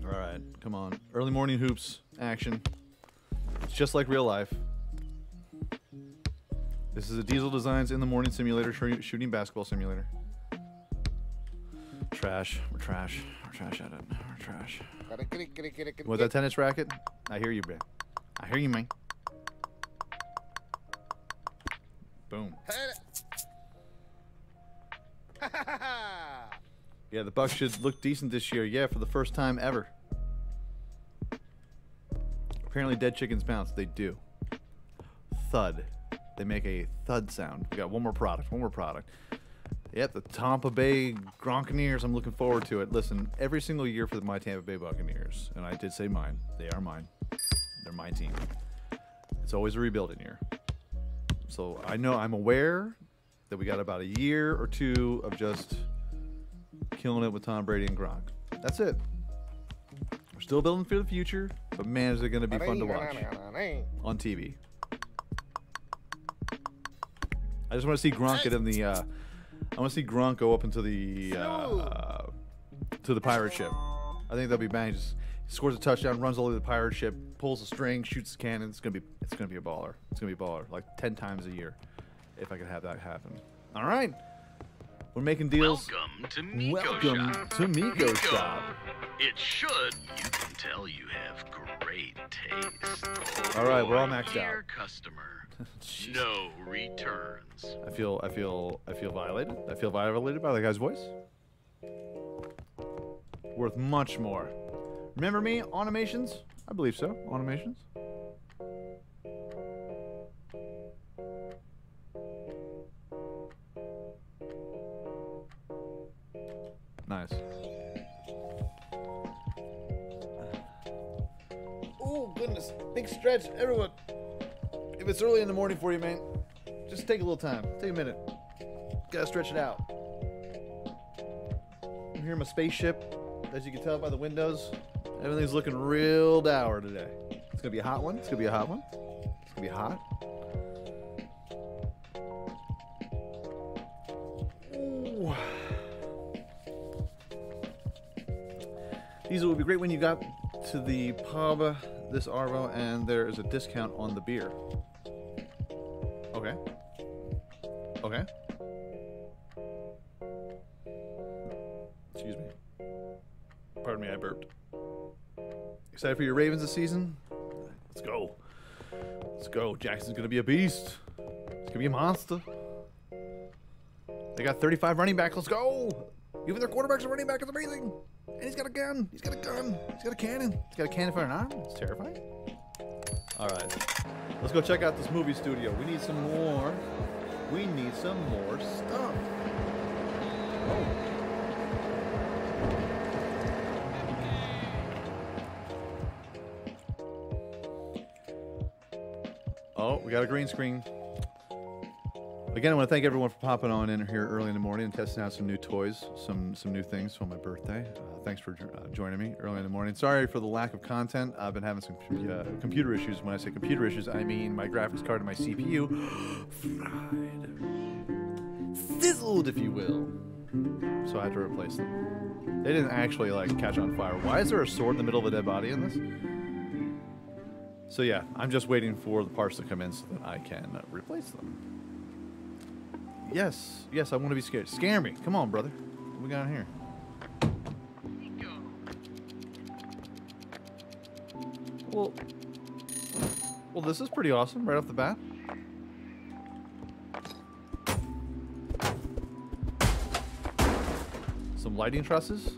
All right, come on. Early morning hoops action. It's just like real life. This is a Diesel Designs in the morning simulator, shooting basketball simulator. Trash. We're trash. We're trash at it. We're trash. With that tennis racket? I hear you, bro. I hear you, man. Boom. Yeah, the Bucks should look decent this year. Yeah, for the first time ever. Apparently dead chickens bounce. They do. Thud. They make a thud sound. We got one more product. One more product. Yep, the Tampa Bay Buccaneers. I'm looking forward to it. Listen, every single year for my Tampa Bay Buccaneers, and I did say mine. They are mine. They're my team. It's always a rebuilding year. So I know, I'm aware that we got about a year or two of just killing it with Tom Brady and Gronk. That's it. We're still building for the future, but man, is it going to be fun to watch on TV. I just want to see Gronk get in the... I want to see Gronk go up into the to the pirate ship. I think that'll be bang. Just scores a touchdown, runs all over the pirate ship, pulls a string, shoots a cannon. It's gonna be a baller. It's gonna be a baller, like 10 times a year, if I could have that happen. All right, we're making deals. Welcome to Miko Shop. It should. You can tell you have great taste. Oh, all right, we're all maxed out. Customer. No returns. I feel violated. I feel violated by the guy's voice. Worth much more. Remember me, Automations? I believe so. Automations. Nice. Oh goodness! Big stretch, everyone. If it's early in the morning for you, man, just take a little time. Take a minute. Gotta stretch it out. I'm here in my spaceship. As you can tell by the windows, everything's looking real dour today. It's gonna be a hot one. It's gonna be a hot one. It's gonna be hot. Ooh. Diesel would be great when you got to the pub this Arvo, and there is a discount on the beer. Okay. Okay. Excuse me. Pardon me, I burped. Excited for your Ravens this season? Let's go. Let's go. Jackson's gonna be a beast. It's gonna be a monster. They got 35 running backs. Let's go. Even their quarterback's a running back. It's amazing. And he's got a gun. He's got a gun. He's got a cannon. He's got a cannon for an arm. It's terrifying. All right. Let's go check out this movie studio. We need some more. We need some more stuff. Oh. Oh, we got a green screen. Again, I want to thank everyone for popping on in here early in the morning and testing out some new toys, some new things for my birthday. Thanks for joining me early in the morning. Sorry for the lack of content. I've been having some computer issues. When I say computer issues, I mean my graphics card and my CPU. Fried. Sizzled, if you will. so I had to replace them. They didn't actually like catch on fire. Why is there a sword in the middle of a dead body in this? So yeah, I'm just waiting for the parts to come in so that I can replace them. Yes, yes, I want to be scared. Scare me. Come on, brother. What we got here? Well, this is pretty awesome right off the bat. Some lighting trusses.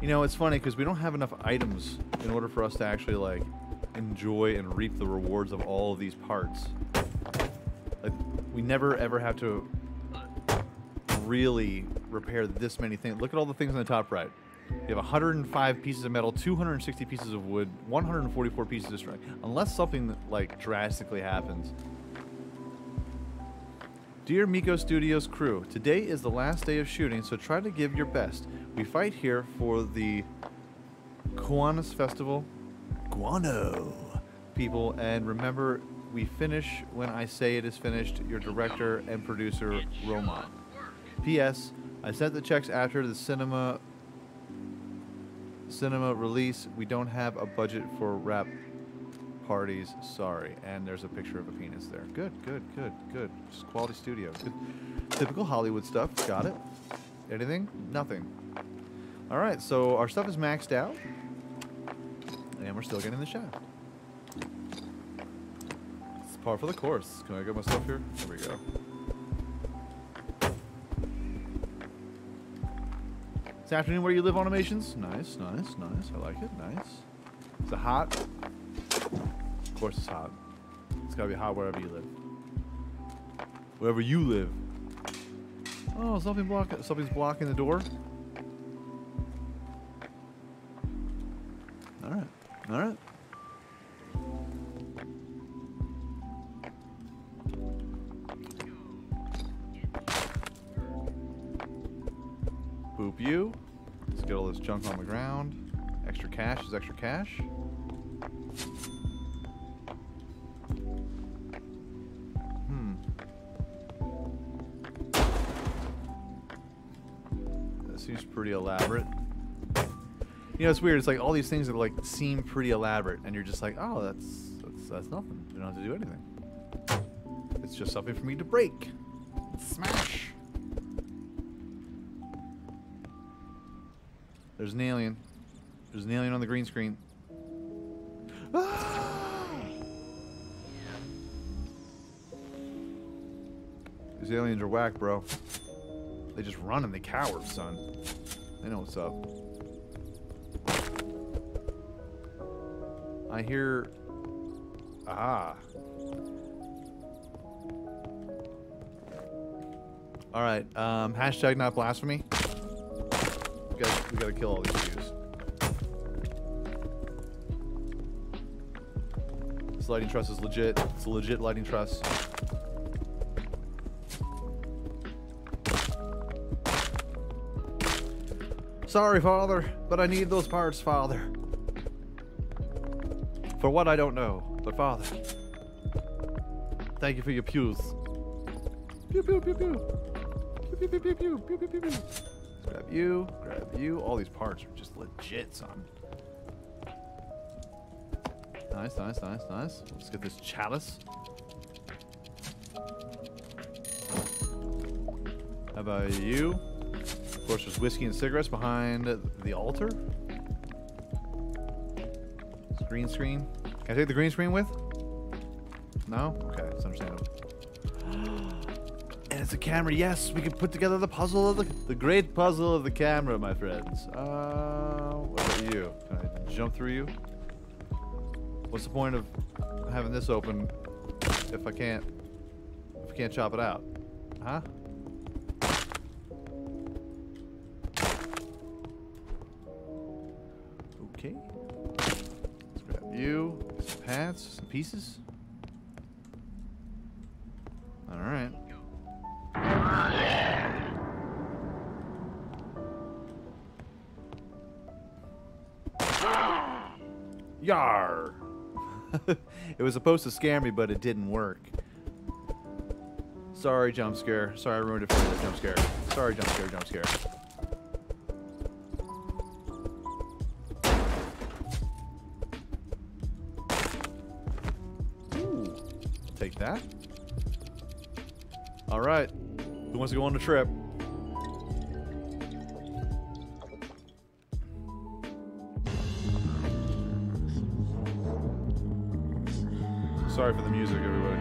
You know, it's funny because we don't have enough items in order for us to actually like enjoy and reap the rewards of all of these parts. Like, we never ever have to really repair this many things. Look at all the things on the top right. You have 105 pieces of metal, 260 pieces of wood, 144 pieces of string. Unless something like drastically happens. Dear Miko Studios crew, today is the last day of shooting, so try to give your best. We fight here for the Guanos Festival. Guano people, and remember, we finish when I say it is finished. Your director and producer, Roman. P.S. I sent the checks after the cinema release. We don't have a budget for wrap parties, sorry. And there's a picture of a penis there. Good, good, good, good. Just quality studio. Good. Typical Hollywood stuff. Got it. Anything? Nothing. All right, so our stuff is maxed out, and we're still getting the shaft. It's par for the course. Can I get my stuff here? There we go. It's afternoon where you live, Automations. Nice, nice, nice. I like it. Nice. Is it hot? Of course it's hot. It's gotta be hot wherever you live. Wherever you live. Oh, something's blocking the door. Alright. Alright. Boop you. Let's get all this junk on the ground. Extra cash is extra cash. Seems pretty elaborate. You know, it's weird. It's like all these things that like seem pretty elaborate, and you're just like, oh, that's nothing. You don't have to do anything. It's just something for me to break. Smash. There's an alien. There's an alien on the green screen. Ah! These aliens are whack, bro. They just run and they cower, son. They know what's up. I hear... Ah. Alright, hashtag not blasphemy. We gotta kill all these Jews. This lighting truss is legit. It's a legit lighting truss. Sorry, Father, but I need those parts, Father. For what I don't know, but Father, thank you for your pews. Pew pew pew pew. Pew pew pew pew pew pew pew pew pew. Grab you. All these parts are just legit, son. Nice, nice, nice, nice. Let's get this chalice. How about you? Of course, there's whiskey and cigarettes behind the altar. It's green screen. Can I take the green screen with? No? Okay, it's understandable. And it's a camera. Yes, we can put together the puzzle of the great puzzle of the camera, my friends. What about you? Can I jump through you? What's the point of having this open if I can't chop it out? Huh? Okay, let's grab you, some pants, some pieces. All right. Yar! It was supposed to scare me, but it didn't work. Sorry, jump scare. Sorry, I ruined it for you, jump scare. Sorry, jump scare, jump scare. Ooh, take that. All right, who wants to go on the trip? Sorry for the music, everybody.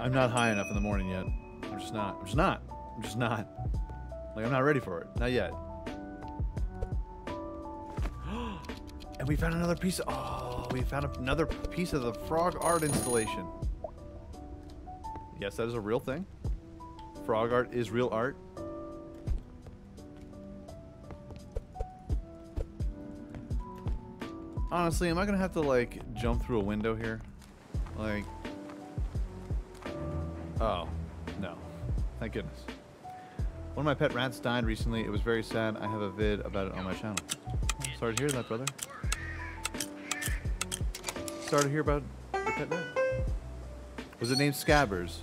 I'm not high enough in the morning yet. I'm just not. I'm just not. I'm just not. Like, I'm not ready for it. Not yet. And we found another piece. Oh, we found another piece of the frog art installation. Yes, that is a real thing. Frog art is real art. Honestly, am I gonna have to like jump through a window here? Like, oh no, thank goodness. One of my pet rats died recently. It was very sad. I have a vid about it on my channel. Sorry to hear that, brother. Sorry to hear about your pet rat. Was it named Scabbers?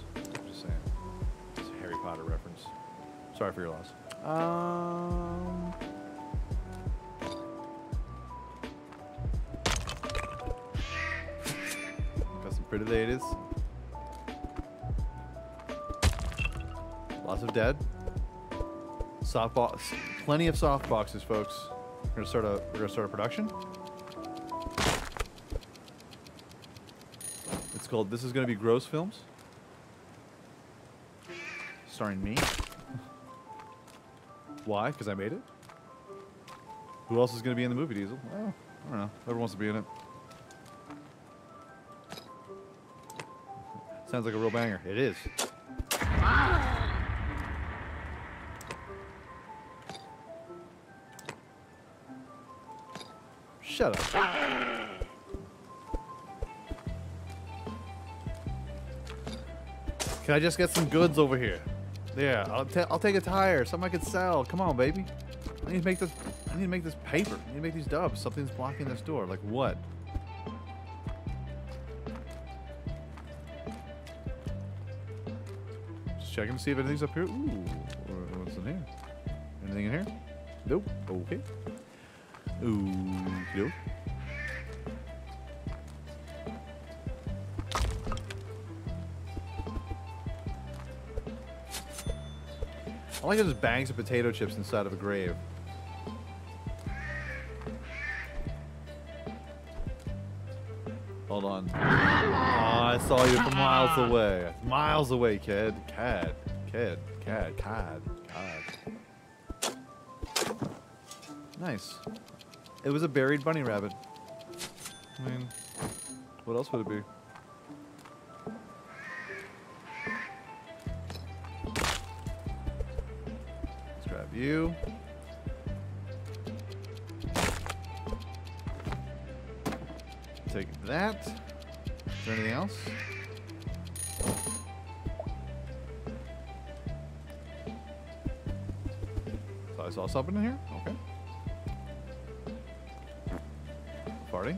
Reference. Sorry for your loss. Got some pretty ladies. Lots of dead. Softbox. Plenty of soft boxes, folks. We're gonna start a production. It's called This Is Gonna Be Gross Films. Starring me. Why? Because I made it? Who else is going to be in the movie, Diesel? Well, I don't know. Whoever wants to be in it. Sounds like a real banger. It is. Ah! Shut up. Ah! Can I just get some goods over here? Yeah, I'll take a tire, something I could sell. Come on, baby. I need to make this paper. I need to make these dubs. Something's blocking this door. Like what? Just checking to see if anything's up here. Ooh, what's in here? Anything in here? Nope. Okay. Ooh, nope. I like how there's bags of potato chips inside of a grave. Hold on. Oh, I saw you from miles away. Miles away, kid. Cad. Nice. It was a buried bunny rabbit. I mean, what else would it be? You. Take that. Is there anything else? So I saw something in here. Okay. Party.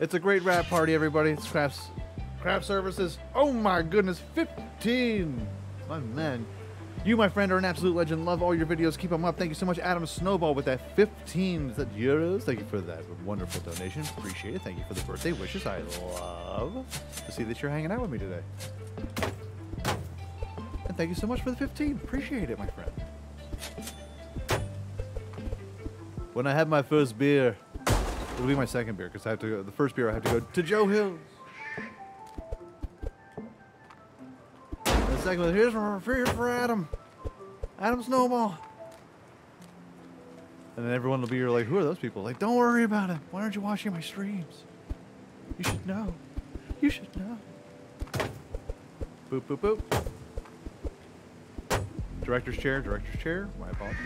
It's a great rat party, everybody. It's craft services. Oh my goodness, 15. My man. You, my friend, are an absolute legend. Love all your videos. Keep them up. Thank you so much, Adam Snowball, with that 15 euros. Thank you for that wonderful donation. Appreciate it. Thank you for the birthday wishes. I love to see that you're hanging out with me today. And thank you so much for the 15. Appreciate it, my friend. When I have my first beer, it'll be my second beer, because I have to go, the first beer I have to go to Joe Hill's. Second, here's for Adam Snowball, and then everyone will be here like, who are those people? Like, don't worry about it. Why aren't you watching my streams? You should know. You should know. Boop, boop, boop. Director's chair. Director's chair. My apologies.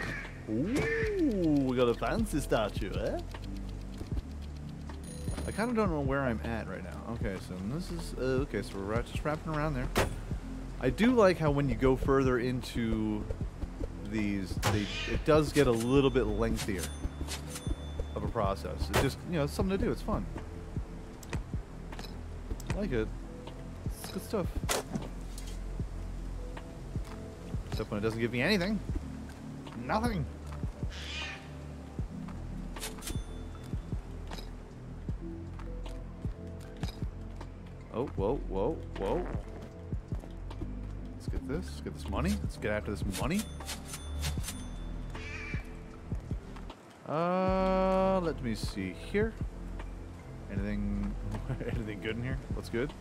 Ooh, we got a fancy statue, eh? I kind of don't know where I'm at right now. Okay, so this is okay. So we're just wrapping around there. I do like how when you go further into these, it does get a little bit lengthier of a process. It's just, you know, it's something to do. It's fun. I like it. It's good stuff. Except when it doesn't give me anything. Nothing. Oh, whoa, whoa, whoa. Let's get this. Let's get this money. Let's get after this money. Let me see here. Anything good in here? What's good?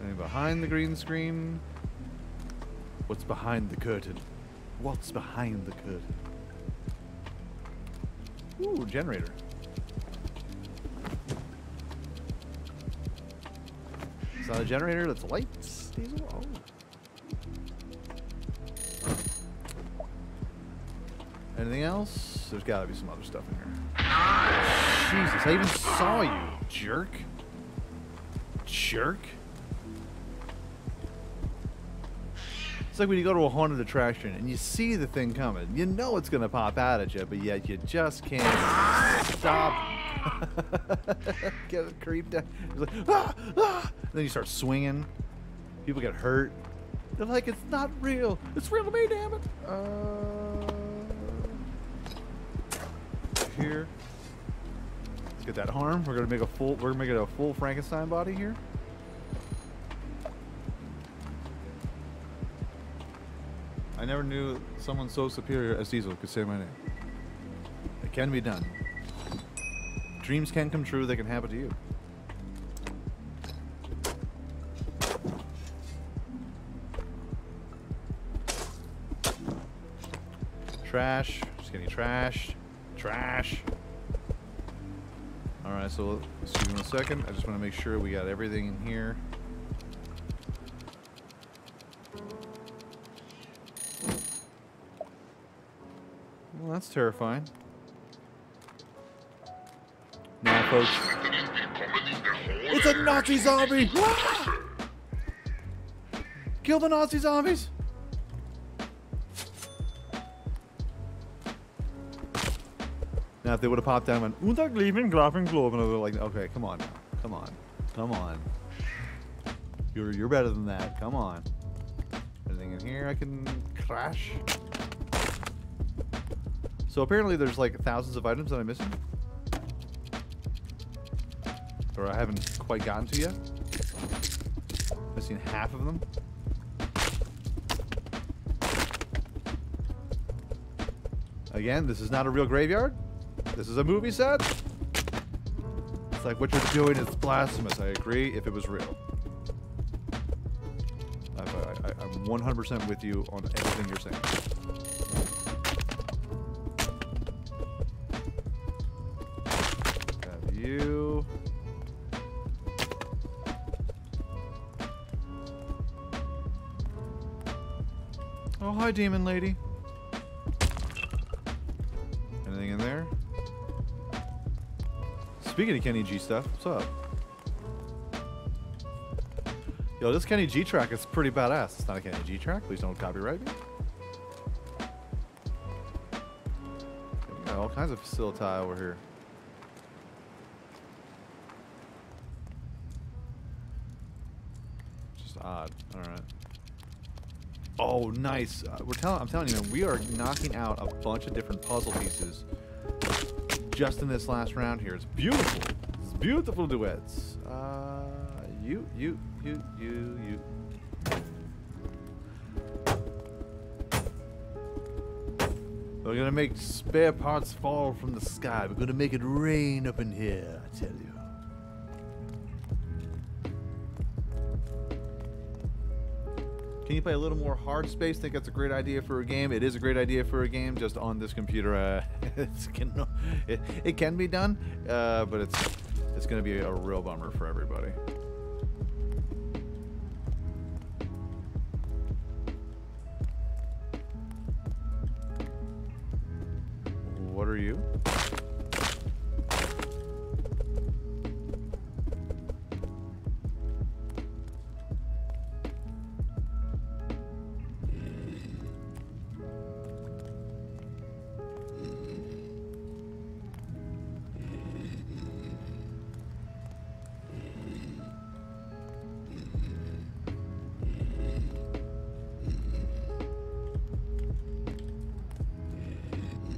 Anything behind the green screen? What's behind the curtain? What's behind the curtain? Ooh, generator. It's not a generator, that's lights. Diesel. Oh. Anything else? There's gotta be some other stuff in here. Jesus, I even saw you, jerk. Jerk. It's like when you go to a haunted attraction and you see the thing coming. You know it's gonna pop out at you, but yet you just can't stop. Get it creeped out. It's like, ah, ah. Then you start swinging. People get hurt. They're like, it's not real. It's real to me, damn it. Here, let's get that arm. We're gonna make a full. We're gonna make it a full Frankenstein body here. I never knew someone so superior as Diesel could say my name. It can be done. Dreams can come true. They can happen to you. Trash. Just getting trashed. Trash. All right, so excuse me one second. I just want to make sure we got everything in here. Well, that's terrifying. Now, folks, it's a Nazi zombie. Kill the Nazi zombies. Now, if they would have popped down and went, "Unter Gleben, Glappen, Globen," and they're like, okay, come on now. Come on. Come on. You're better than that. Come on. Anything in here I can crash? So apparently there's like thousands of items that I'm missing. Or I haven't quite gotten to yet. I've seen half of them. Again, this is not a real graveyard. This is a movie set. It's like, what you're doing is blasphemous. I agree, if it was real. I'm 100% with you on everything you're saying. Have you. Oh, hi, demon lady. Speaking of Kenny G stuff, what's up? Yo, this Kenny G track is pretty badass. It's not a Kenny G track. Please don't copyright me. We got all kinds of facility over here. Just odd. All right. Oh, nice. I'm telling you, man, we are knocking out a bunch of different puzzle pieces. Just in this last round here, it's beautiful. It's beautiful duets. You. We're gonna make spare parts fall from the sky. We're gonna make it rain up in here, I tell you. Can you play a little more hard space? Think that's a great idea for a game. It is a great idea for a game, just on this computer. It can be done, but it's going to be a real bummer for everybody. What are you?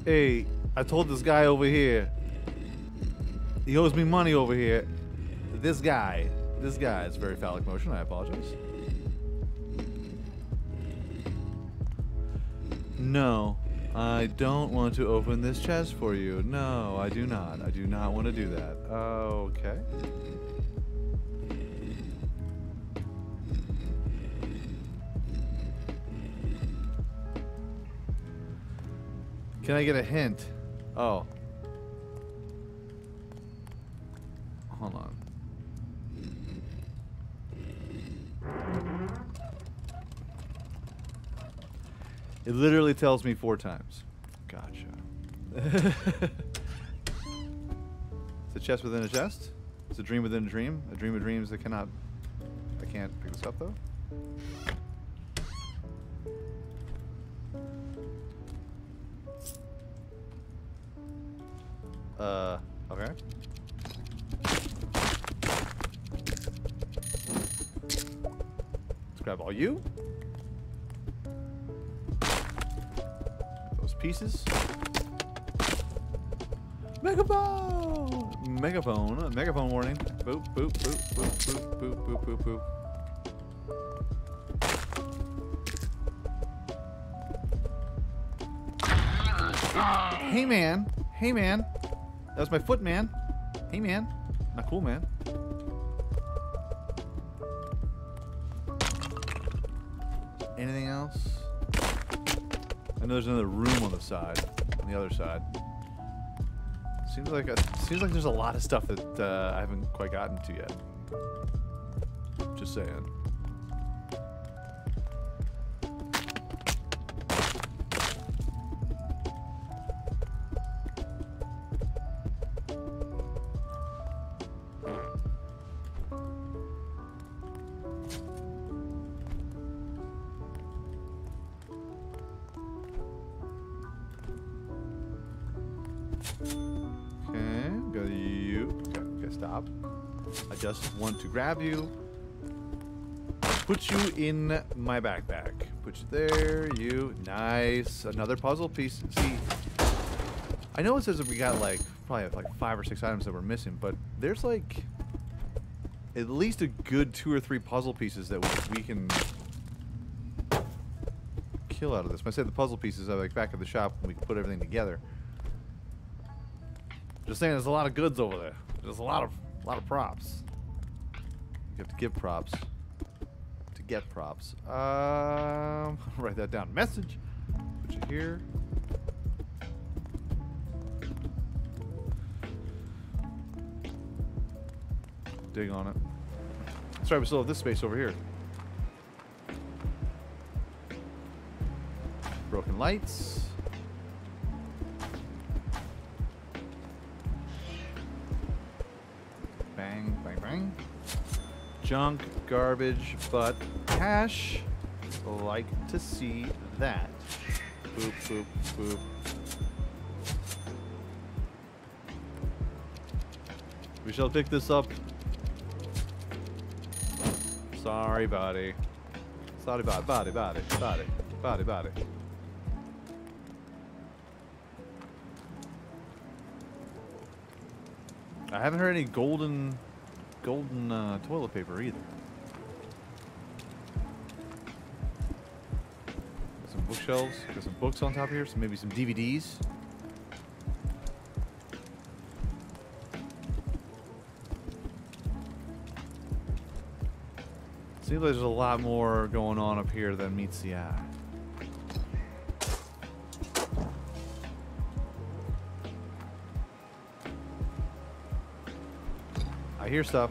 hey, I told this guy over here, he owes me money over here. This guy, it's very phallic motion, I apologize. No, I don't want to open this chest for you. No, I do not. I do not want to do that. Okay. Can I get a hint? Oh. Hold on. It literally tells me 4 times. Gotcha. It's a chest within a chest. It's a dream within a dream. A dream of dreams that cannot... I can't pick this up, though. Okay. Let's grab all you. Those pieces. Megaphone! Megaphone. Megaphone warning. Boop, boop, boop, boop, boop, boop, boop, boop, boop. Hey, man. Hey, man. That was my foot, man. Hey, man. Not cool, man. Anything else? I know there's another room on the side, on the other side. Seems like there's a lot of stuff that I haven't quite gotten to yet. Just saying. Want to grab you, put you in my backpack, put you there, you, nice, another puzzle piece. See, I know it says that we got like, probably like 5 or 6 items that we're missing, but there's like at least a good 2 or 3 puzzle pieces that we can kill out of this. When I say the puzzle pieces, are like back at the shop and we can put everything together. Just saying, there's a lot of goods over there. There's a lot of props. You have to give props to get props. Write that down. Message. Put you here. Dig on it. Sorry, we still have this space over here. Broken lights. Bang, bang, bang. Junk, garbage, but cash. Like to see that. Boop, boop, boop. We shall pick this up. Sorry, buddy. Sorry, buddy. I haven't heard any golden toilet paper either. Got some bookshelves, got some books on top here, so maybe some DVDs. Seems like there's a lot more going on up here than meets the eye. I hear stuff.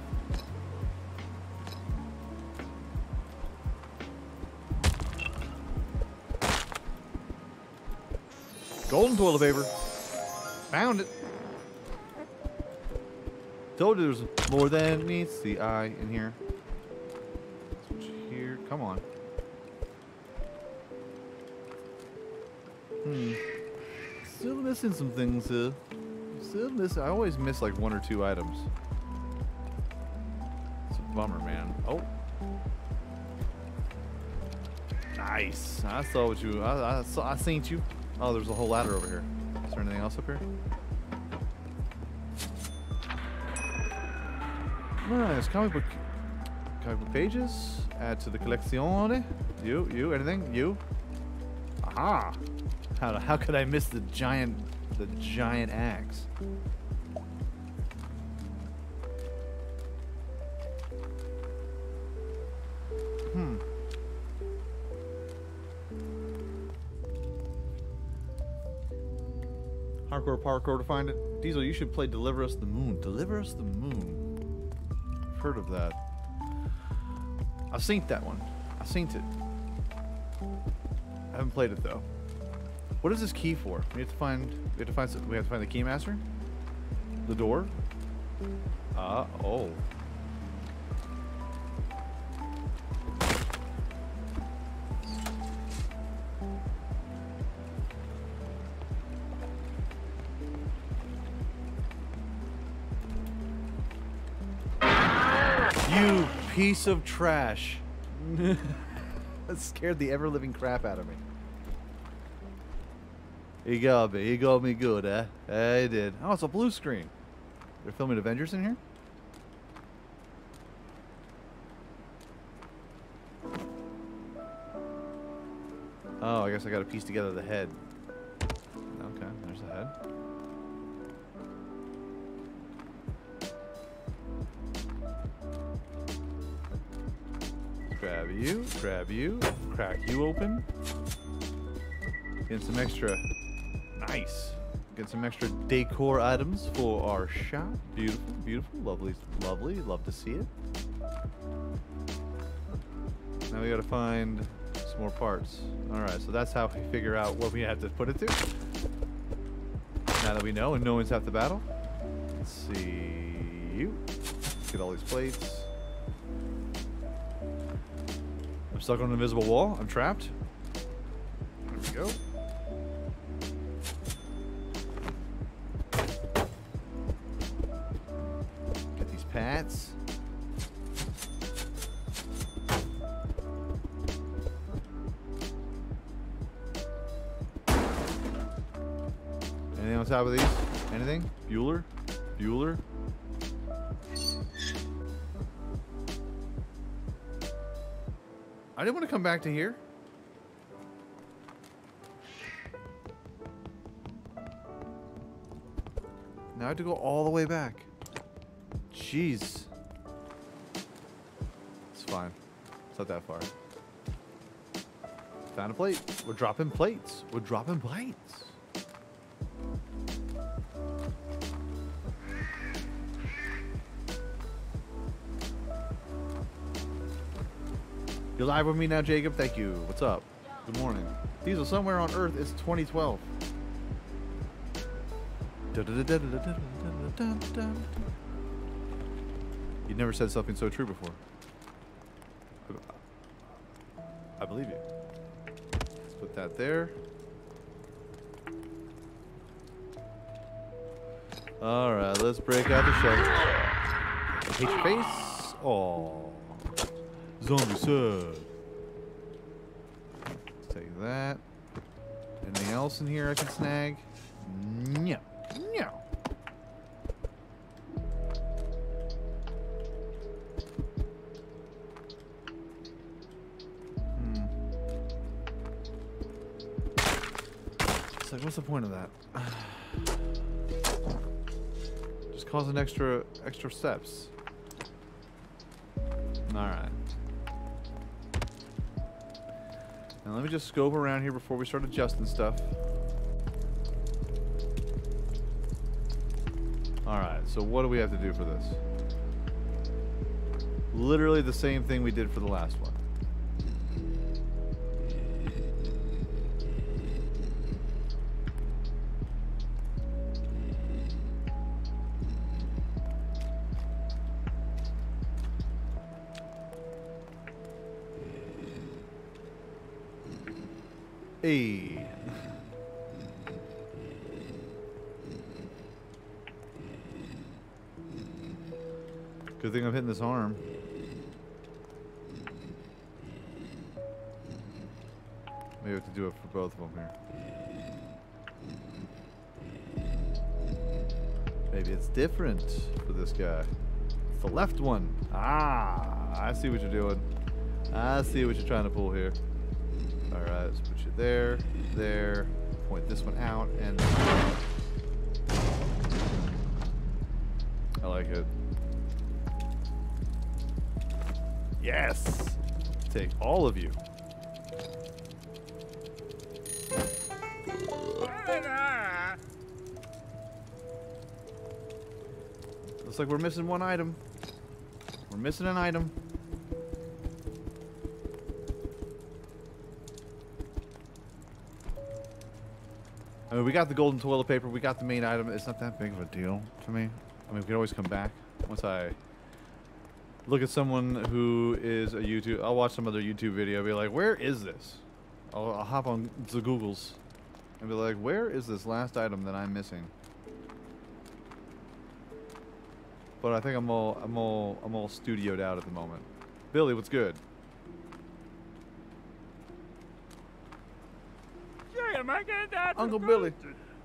Golden toilet paper. Found it. Told you there's more than meets the eye in here. Switch here. Come on. Still missing some things here. Still missing. I always miss like 1 or 2 items. Bummer, man. Oh, nice. I saw what you. I seen you. Oh, there's a whole ladder over here. there anything else up here? Nice comic book pages. Add to the collection. You, anything? You. Aha! How could I miss the giant axe? Hmm. Hardcore parkour to find it. Diesel, you should play Deliver Us the Moon. Deliver Us the Moon. I've heard of that. I've seen that one. I've seen it. I haven't played it though. What is this key for? We have to find the key master? The door? Oh. You piece of trash. That scared the ever-living crap out of me. He got me. He got me good, eh? He did. Oh, it's a blue screen. They're filming Avengers in here? Oh, I guess I gotta piece together the head. Okay, there's the head. Grab you, crack you open. Get some extra, nice. Get some extra decor items for our shop. Beautiful, beautiful, lovely, lovely. Love to see it. Now we gotta find some more parts. All right, so that's how we figure out what we have to put it to. Now that we know and no one's half the battle. Let's see you. Get all these plates. Stuck on an invisible wall. I'm trapped. There we go. Get these pads. Anything on top of these? Anything? Bueller? Bueller? I didn't want to come back to here. Now I have to go all the way back. Jeez. It's fine. It's not that far. Found a plate. We're dropping plates. We're dropping plates. You're live with me now, Jacob. Thank you. What's up? Good morning. Diesel, somewhere on Earth is 2012. You never said something so true before. I believe you. Let's put that there. All right, let's break out the shelter. Hit your face. Oh. Zombie sub. Take that. Anything else in here I can snag? No. No. It's like, what's the point of that? Just causing extra steps. All right. Now let me just scope around here before we start adjusting stuff. Alright, so what do we have to do for this? Literally the same thing we did for the last one. Hey. Good thing I'm hitting this arm. Maybe I have to do it for both of them here. Maybe it's different for this guy. It's the left one. Ah, I see what you're doing. I see what you're trying to pull here. All right, let's put you there, there. Point this one out, and I like it. Yes! Take all of you. Looks like we're missing one item. We're missing an item. I mean, we got the golden toilet paper. We got the main item. It's not that big of a deal to me. I mean, we could always come back once I look at someone who is a YouTube. I'll watch some other YouTube video and be like, where is this? I'll hop on the Googles and be like, where is this last item that I'm missing? But I think I'm all studioed out at the moment. Billy, what's good? Uncle Billy,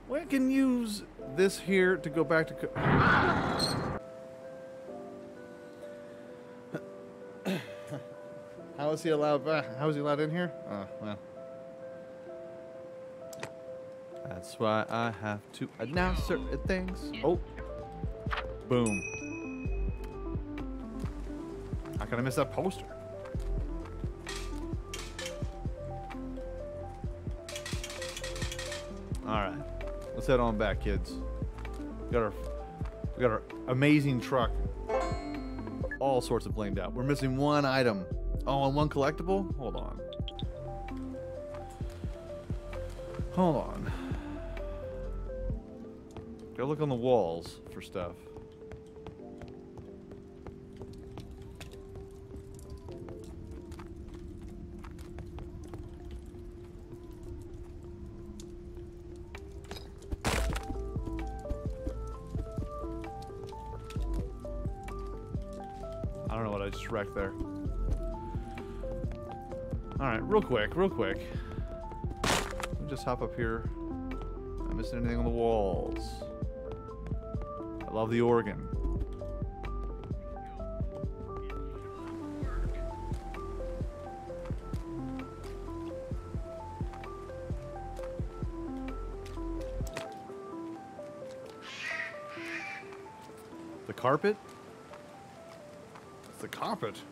we can use this here to go back to How is he allowed back? How is he allowed in here? Well. That's why I have to announce certain things. Oh. Boom. How can I miss that poster? Alright, let's head on back, kids. We got our amazing truck. All sorts of blinged out. We're missing one item. Oh, and one collectible? Hold on. Hold on. Go look on the walls for stuff. Wreck there. All right, real quick. Let me just hop up here. Not missing anything on the walls. I love the organ. The carpet? The carpet.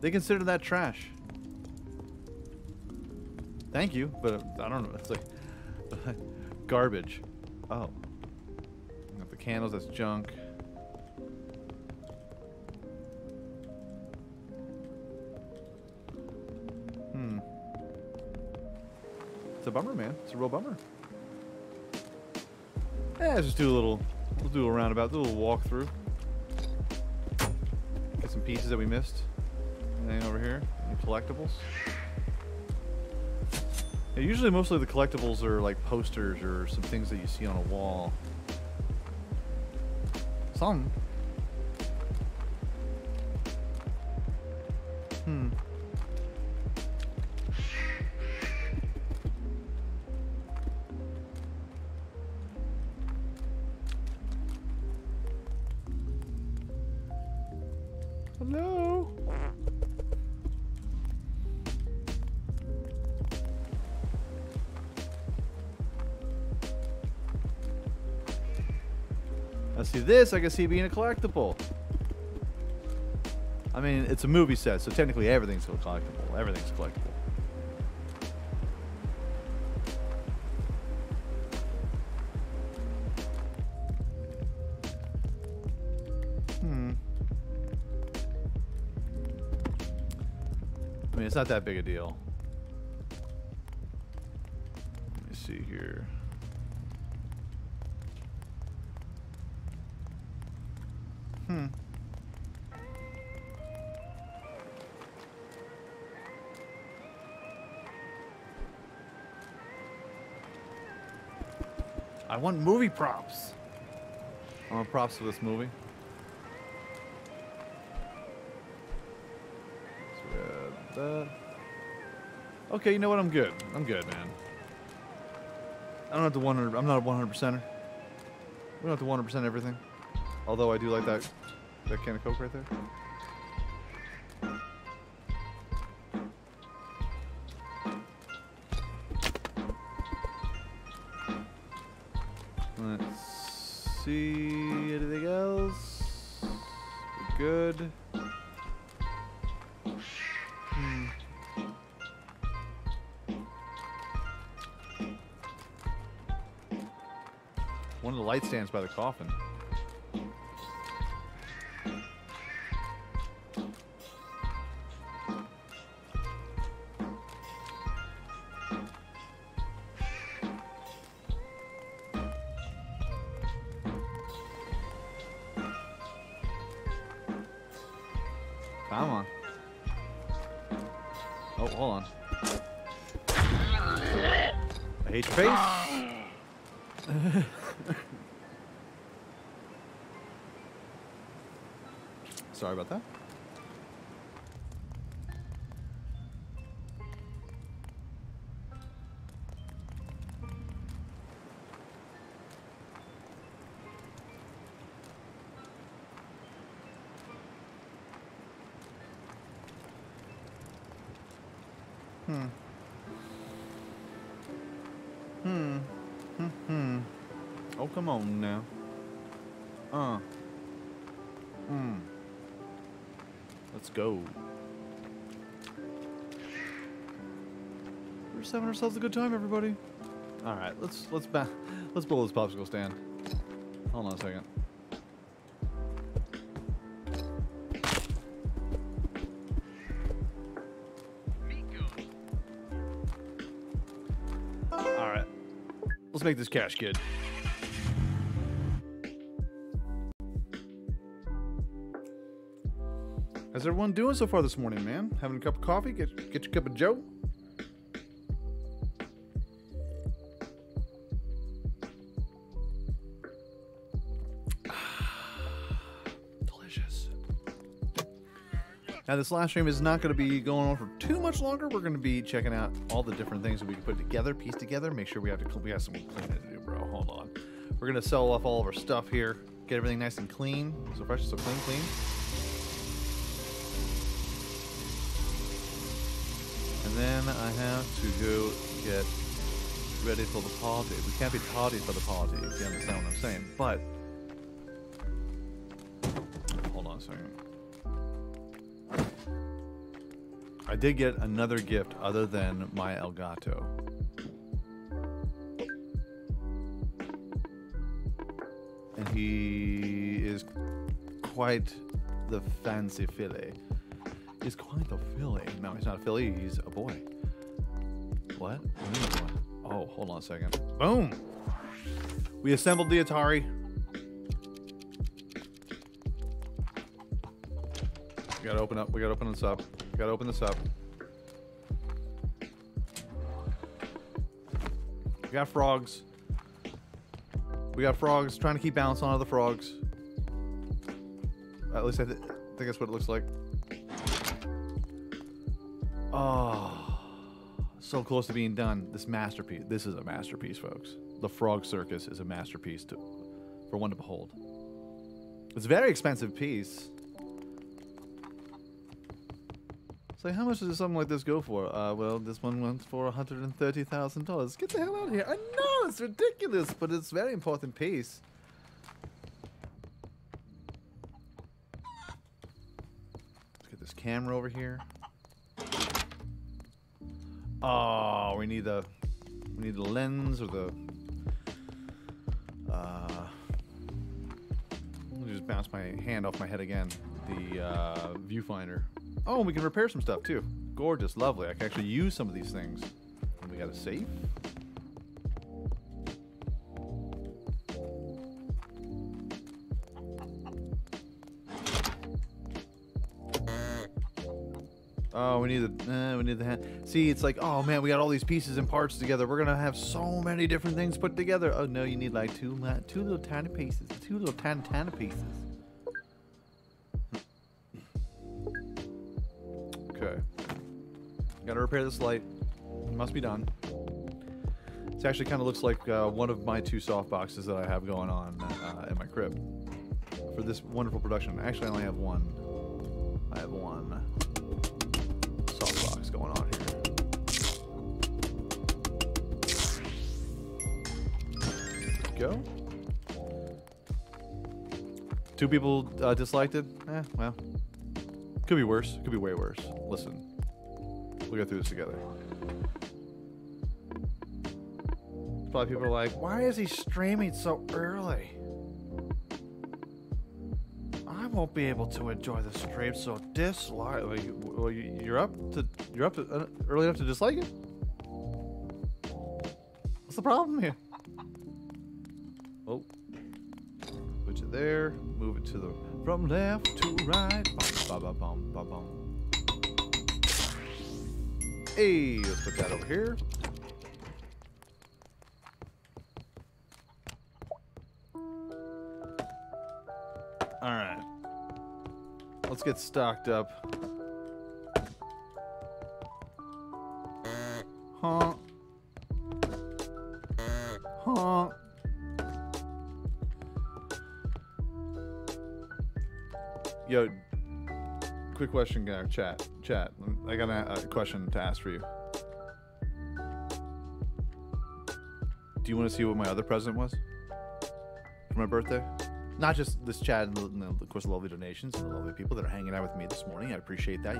They consider that trash. Thank you, but I don't know. It's like garbage. Oh, the candles. That's junk. It's a bummer, man. It's a real bummer. Yeah, let's just do a little, we'll do a roundabout, do a little walkthrough. Get some pieces that we missed. Anything over here? Any collectibles? Yeah, usually mostly the collectibles are like posters or some things that you see on a wall. Some. This I can see being a collectible. I mean, it's a movie set, so technically everything's still collectible. Everything's collectible. I mean, it's not that big a deal. Let me see here. I want movie props. I want props for this movie. Okay, you know what? I'm good. I'm good, man. I don't have to 100. I'm not a 100%er. We don't have to 100% everything. Although I do like that can of Coke right there. Let's see, anything else? We're good. One of the light stands by the coffin. Come on. Oh, hold on. I hate your face. Sorry about that. Oh, come on now. Let's go. We're just having ourselves a good time, everybody. All right, let's blow this popsicle stand. Hold on a second. All right, let's make this cash, kid. How's everyone doing so far this morning, man? Having a cup of coffee? Get your cup of Joe? Delicious. Now, this live stream is not going to be going on for too much longer. We're going to be checking out all the different things that we can put together, piece together. Make sure we have some cleaning to do, bro. Hold on. We're going to sell off all of our stuff here. Get everything nice and clean. So fresh, so clean. Then I have to go get ready for the party. We can't be tardy for the party, if you understand what I'm saying. But hold on a second. I did get another gift other than my Elgato. And he is quite the fancy filly. He's quite a filly. No, he's not a filly. He's a boy. What? Oh, hold on a second. Boom! We assembled the Atari. We gotta open up. We gotta open this up. We gotta open this up. We got frogs. We got frogs trying to keep balance on other frogs. At least I think that's what it looks like. Oh, so close to being done. This masterpiece. This is a masterpiece, folks. The Frog Circus is a masterpiece for one to behold. It's a very expensive piece. So how much does something like this go for? Well, this one went for $130,000. Get the hell out of here. I know, it's ridiculous, but it's a very important piece. Let's get this camera over here. Oh, we need the lens or the let me just bounce my hand off my head again. The viewfinder. Oh, and we can repair some stuff too. Gorgeous, lovely. I can actually use some of these things. And we got a safe. Oh, we need the hand. See, it's like, oh man, we got all these pieces and parts together. We're gonna have so many different things put together. Oh no, you need like two little tiny pieces, two little tiny pieces. Okay, gotta repair this light. must be done. It actually kind of looks like one of my two soft boxes that I have going on in my crib for this wonderful production. Actually, I only have one. I have one soft box going on here. Go. Two people disliked it. Eh, well, could be worse. Could be way worse. Listen, we'll go through this together. Probably people are like, "Why is he streaming so early? I won't be able to enjoy the stream." So dislike. Well, you're up to early enough to dislike it. What's the problem here? Oh, put you there. Move it to the from left to right. Bum, bum, bum, bum, bum. Hey, let's put that over here. All right, let's get stocked up. Huh? Huh? Yo, quick question, guy. Chat. I got a question to ask for you. Do you want to see what my other present was for my birthday? Not just this chat, and of course, the lovely donations and the lovely people that are hanging out with me this morning. I appreciate that.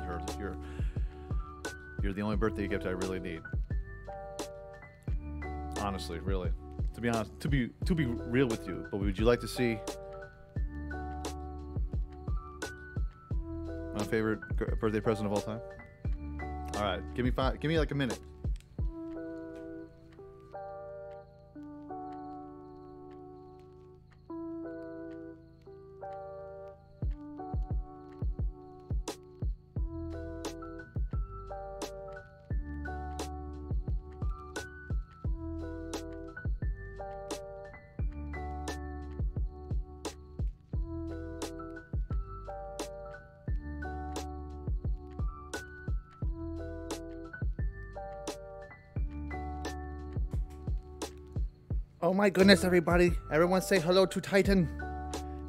You're the only birthday gift I really need. Honestly, really. To be honest, to be real with you. But would you like to see my favorite birthday present of all time? All right, give me like a minute. My goodness, everybody. Everyone say hello to Titan.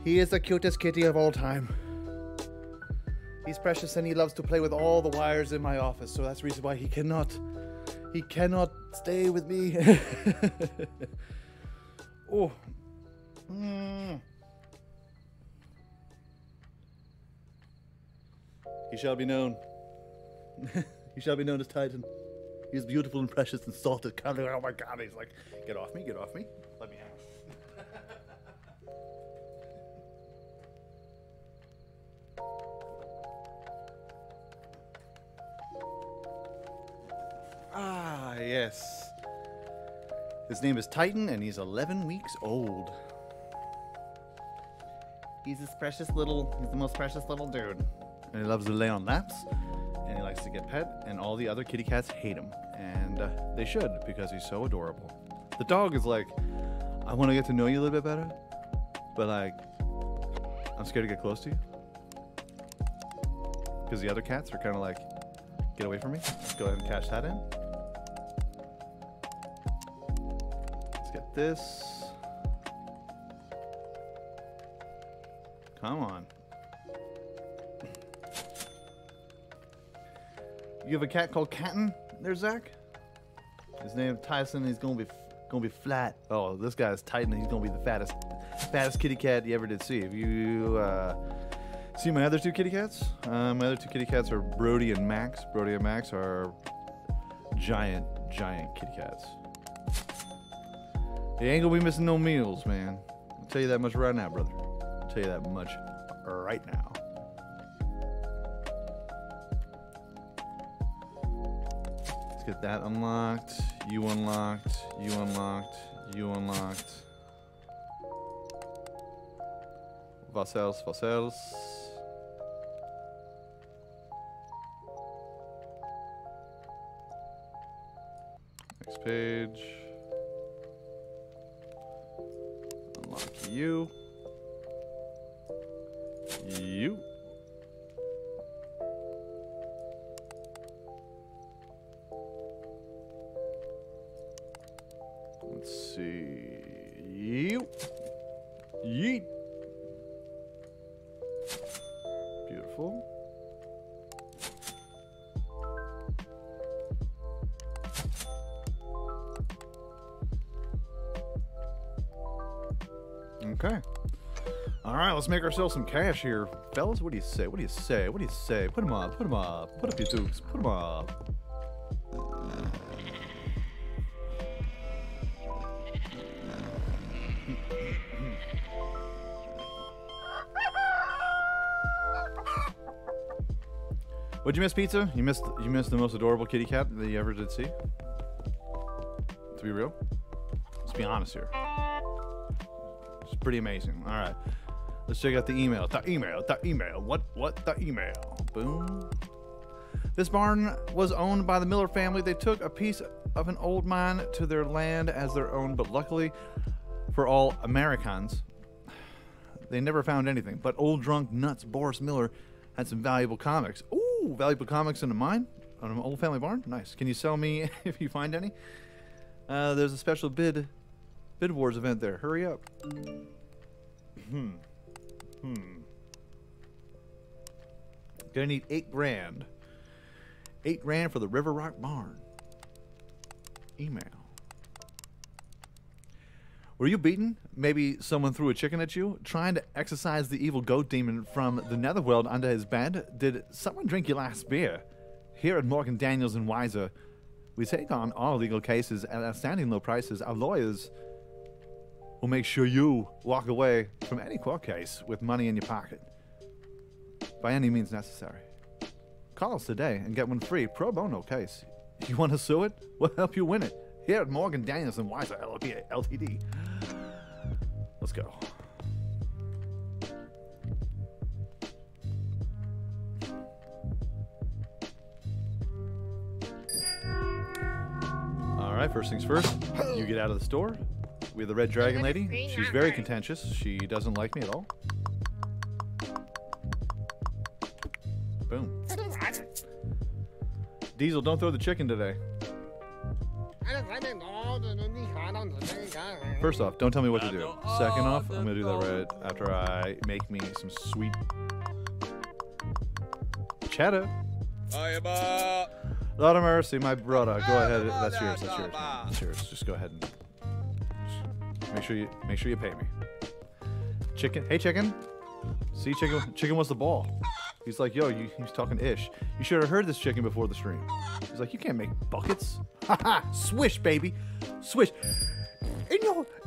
He is the cutest kitty of all time. He's precious and he loves to play with all the wires in my office, so that's the reason why he cannot stay with me. Oh. Mm. He shall be known. He shall be known as Titan. He's beautiful and precious and salted. Oh my God, he's like, get off me, let me out. Ah, yes. His name is Titan and he's 11 weeks old. He's the most precious little dude. And he loves to lay on laps. And he likes to get pet, and all the other kitty cats hate him, and they should, because he's so adorable. The dog is like, I want to get to know you a little bit better, but like, I'm scared to get close to you, because the other cats are kind of like, get away from me. Let's go ahead and cash that in. Let's get this. Come on. You have a cat called Catton there, Zach? His name is Tyson. He's gonna be flat. Oh, this guy is Titan. He's gonna be the fattest kitty cat you ever did see. If you see my other two kitty cats, my other two kitty cats are Brody and Max. Brody and Max are giant kitty cats. They ain't gonna be missing no meals, man. I'll tell you that much right now, brother. I'll tell you that much right now. Get that unlocked, you unlocked, you unlocked, you unlocked. Vassels. Next page. Unlock you. You. Let's see. Yeet. Beautiful. Okay. All right, let's make ourselves some cash here. Fellas, what do you say? What do you say? What do you say? Put them up. Put them up. Put up your dukes. Put them up. Would you miss pizza? You missed the most adorable kitty cat that you ever did see. To be real, let's be honest here. It's pretty amazing. All right, let's check out the email. The email. The email. What? The email. Boom. This barn was owned by the Miller family. They took a piece of an old mine to their land as their own, but luckily for all Americans, they never found anything. But old drunk nuts Boris Miller had some valuable comics. Ooh. Valuable comics in a mine on an old family barn. Nice. Can you sell me if you find any? There's a special bid wars event there. Hurry up. Gonna need $8,000. $8,000 for the River Rock Barn. Email. Were you beaten? Maybe someone threw a chicken at you? Trying to exorcise the evil goat demon from the netherworld under his bed? Did someone drink your last beer? Here at Morgan Daniels & Weiser, we take on all legal cases at outstanding low prices. Our lawyers will make sure you walk away from any court case with money in your pocket. By any means necessary. Call us today and get one free pro bono case. You want to sue it? We'll help you win it. Here at Morgan Daniels & Weiser Ltd. Let's go. All right, first things first. You get out of the store. We have the Red Dragon Lady. She's very contentious. She doesn't like me at all. Boom. Diesel, don't throw the chicken today. First off, don't tell me what to do. Second off, I'm gonna do that right after I make me some sweet cheddar. Lord of mercy, my brother. Go ahead. That's yours. That's yours. Man. That's yours. Just go ahead and make sure you pay me. Chicken. Hey, chicken. See, chicken. Chicken wants the ball. He's like, yo, he's talking ish. You should have heard this chicken before the stream. He's like, you can't make buckets. Haha, swish, baby. Swish.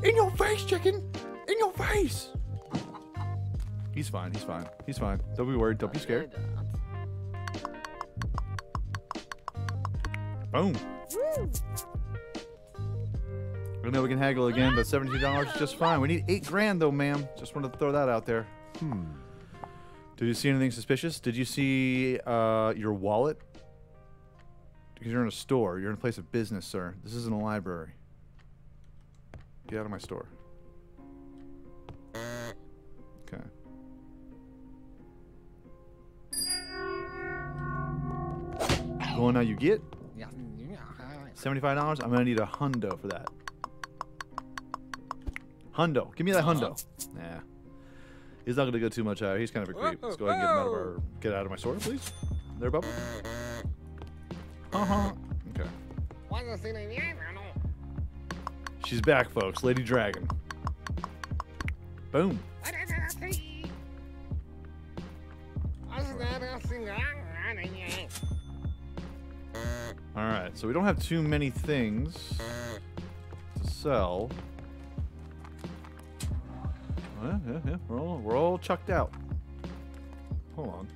In your face, chicken. In your face. He's fine, he's fine. He's fine. Don't be worried, don't be scared. Boom. I know we can haggle again, but $72 is just fine. We need $8,000 though, ma'am. Just wanted to throw that out there. Did you see anything suspicious? Did you see your wallet? Because you're in a store. You're in a place of business, sir. This isn't a library. Get out of my store. Okay. Going out you get? $75? I'm going to need a hundo for that. Hundo. Give me that hundo. Nah. He's not going to go too much higher. He's kind of a creep. Let's go ahead and get out of my store, please. There, Bubba. Okay. She's back, folks. Lady Dragon. Boom. All right. So we don't have too many things to sell. Yeah. We're all chucked out. Hold on.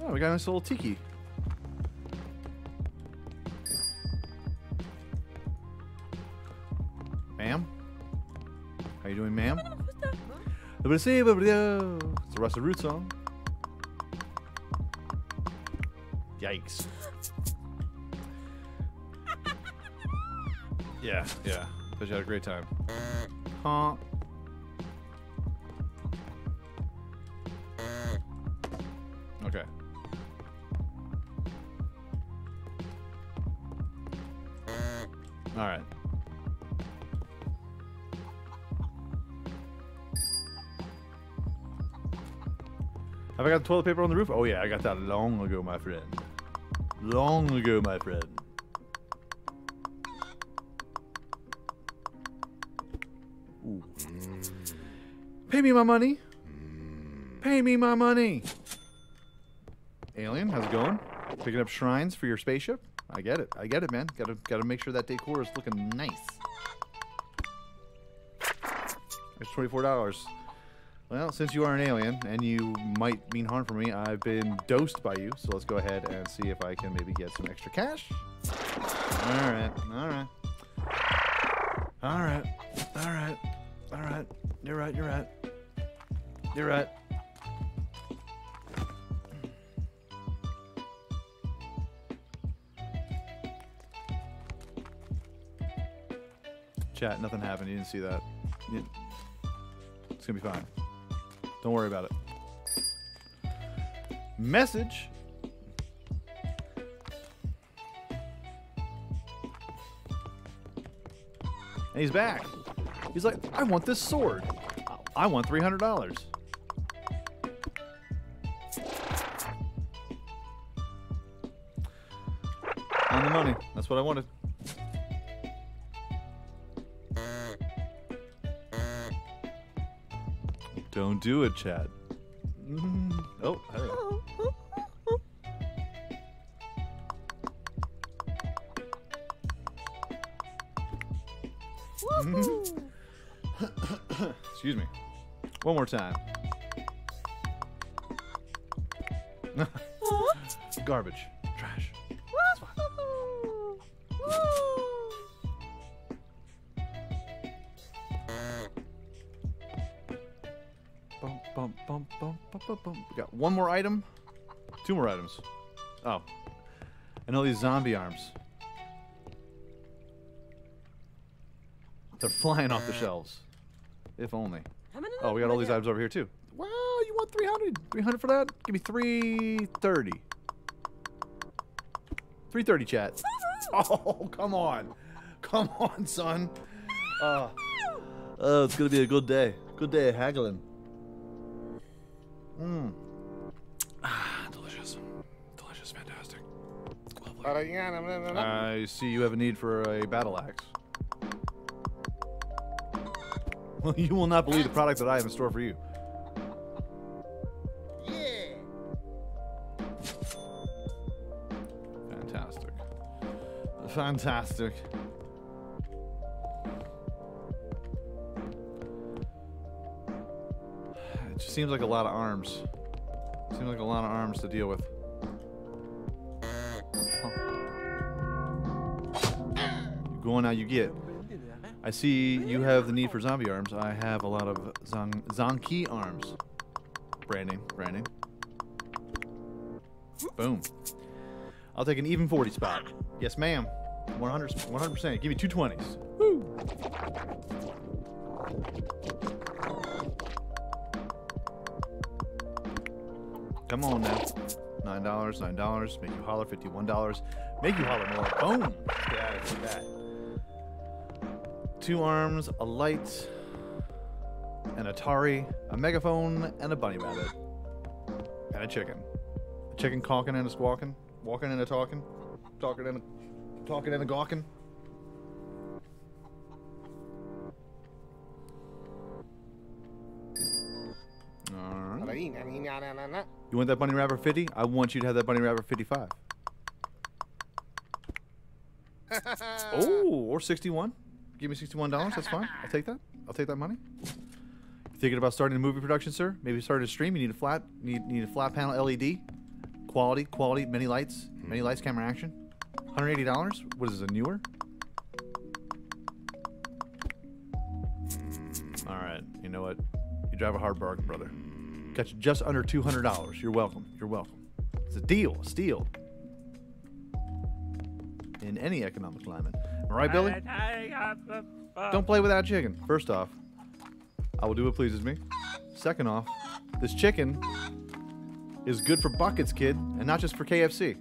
Oh, we got a nice little tiki. Ma'am? How you doing, ma'am? It's a Rusted Root song. Yikes. Yeah. But you had a great time. Huh. Okay. All right. Have I got toilet paper on the roof? Oh yeah, I got that long ago, my friend. Long ago, my friend. Ooh. Pay me my money. Pay me my money. Alien, how's it going? Picking up shrines for your spaceship? I get it, man. Gotta make sure that decor is looking nice. It's $24. Well, since you are an alien, and you might mean harm for me, I've been dosed by you, so let's go ahead and see if I can maybe get some extra cash. Alright, alright. Alright, alright, alright. You're right, you're right. You're right. Chat, nothing happened. You didn't see that. It's gonna be fine. Don't worry about it. Message. And he's back. He's like, I want this sword. I want $300. On the money. That's what I wanted. Don't do it, Chad. Oh, hey. Excuse me. One more time. Garbage. Trash. That's fine. Bump, bump, bump, bump, bump, bump. We got one more item. Two more items. Oh. And all these zombie arms. They're flying off the shelves. If only. Oh, we got all these items over here, too. Wow, you want 300? 300 for that? Give me 330. 330, chat. Oh, come on. Come on, son. Oh, it's going to be a good day. Good day of haggling. Mmm. Ah, delicious. Delicious, fantastic. I see you have a need for a battle axe. Well, you will not believe the product that I have in store for you. Yeah. Fantastic. Fantastic. It just seems like a lot of arms. Seems like a lot of arms to deal with. Oh. You going out, you get. I see you have the need for zombie arms. I have a lot of zonky arms. Branding, branding. Boom. I'll take an even 40 spot. Yes, ma'am. 100%. Give me two 20s. Woo! Come on now. $9, make you holler. $51, make you holler more. Boom! Yeah, I see that. Two arms, a light, an Atari, a megaphone, and a bunny rabbit, and a chicken. A chicken caulking and a squawking, walking and a talking, talking and a gawking. Alright. You want that bunny rabbit 50? I want you to have that bunny rabbit 55. Oh, or 61. Give me $61. That's fine. I'll take that. I'll take that money. You thinking about starting a movie production, sir? Maybe start a stream. You need a flat. Need a flat panel LED. Quality. Quality. Many lights. Many lights. Camera action. $180. What is this, a newer? All right. You know what? You drive a hard bargain, brother. Got you just under $200. You're welcome. You're welcome. It's a deal. A steal. In any economic climate. Am I right, Billy? Don't play with that chicken. First off, I will do what pleases me. Second off, this chicken is good for buckets, kid, and not just for KFC.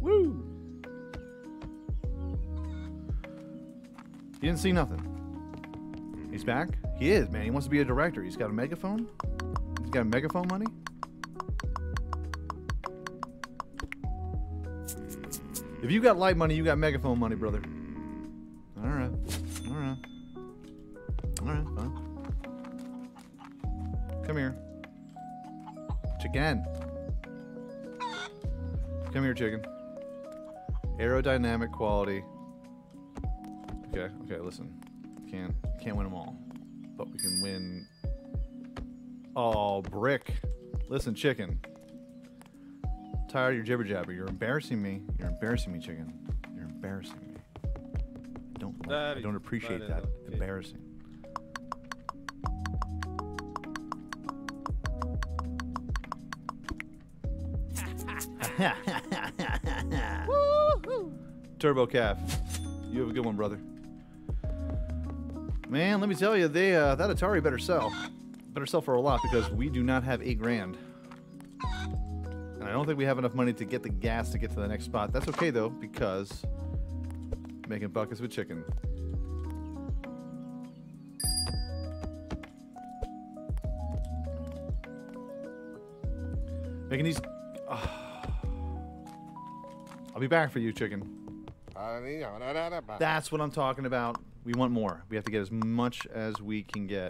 Woo! You didn't see nothing. He's back? He is, man. He wants to be a director. He's got a megaphone. He's got megaphone money. If you got light money, you got megaphone money, brother. All right. All right. All right, fine. Come here. Chicken. Come here, chicken. Aerodynamic quality. Okay, okay, listen. Can't win them all. But we can win... Oh, brick. Listen, chicken. I'm tired of your jibber-jabber. You're embarrassing me. You're embarrassing me, chicken. You're embarrassing me. I don't appreciate that. Okay. Embarrassing. Turbo Calf, you have a good one, brother. Man, let me tell you, they that Atari better sell for a lot, because we do not have $8,000, and I don't think we have enough money to get the gas to get to the next spot. That's okay though, because making buckets with chicken. Making these. I'll be back for you, chicken. That's what I'm talking about. We want more. We have to get as much as we can get.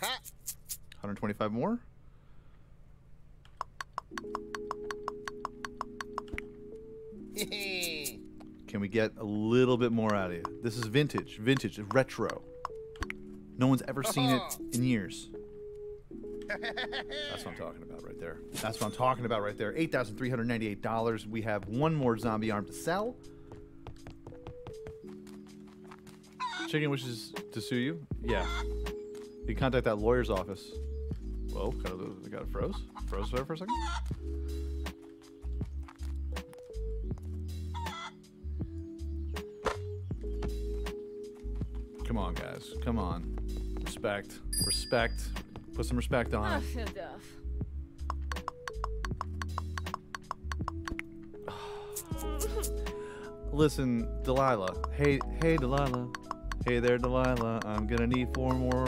125 more. Can we get a little bit more out of you? This is vintage. Vintage. Retro. No one's ever seen it in years. That's what I'm talking about right there. That's what I'm talking about right there. $8,398. We have one more zombie arm to sell. Chicken wishes to sue you? Yeah. You can contact that lawyer's office. Whoa, got it froze? Froze there for a second? Come on, guys. Come on. Respect. Respect. Put some respect on it. Listen, Delilah. Hey, Delilah. Hey there, Delilah. I'm gonna need 4 more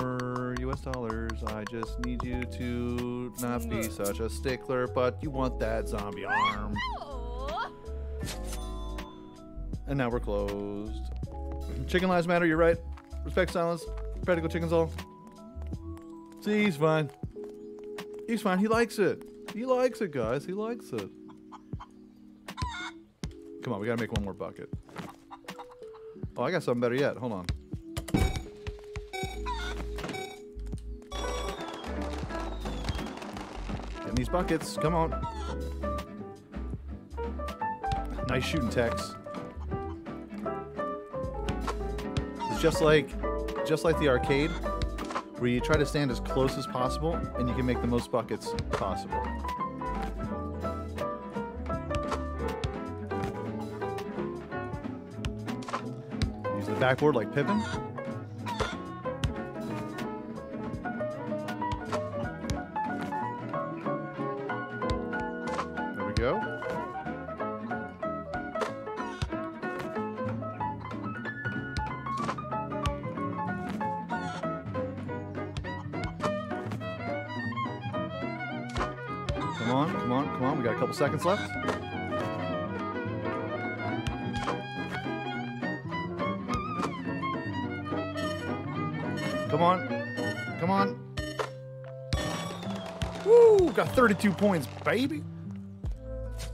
$4. I just need you to not be such a stickler, but you want that zombie arm. And now we're closed. Chicken lives matter, you're right. Respect silence. Practical chickens all. See, he's fine. He's fine. He likes it. He likes it, guys. He likes it. Come on, we gotta make one more bucket. Oh, I got something better yet. Hold on. Getting these buckets. Come on. Nice shooting, Tex. It's just like the arcade, where you try to stand as close as possible, and you can make the most buckets possible. Use the backboard like Pippin. There we go. Come on, we got a couple seconds left. Come on. Woo, got 32 points, baby.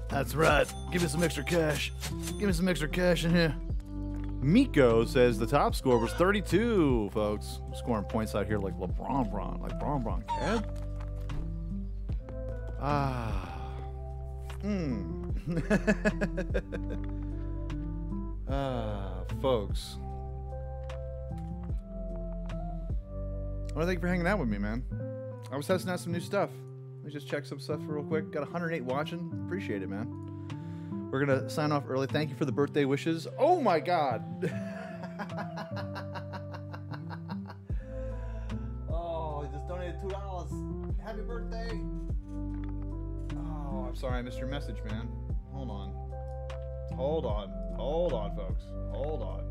That's right, give me some extra cash. Give me some extra cash in here. Miko says the top score was 32, folks. I'm scoring points out here like LeBron, like Bron, kid. Folks. I want to thank you for hanging out with me, man. I was testing out some new stuff. Let me just check some stuff real quick. Got 108 watching. Appreciate it, man. We're going to sign off early. Thank you for the birthday wishes. Oh, my God. Oh, I just donated $2. Happy birthday. Sorry, I missed your message, man. Hold on. Hold on, folks. Hold on.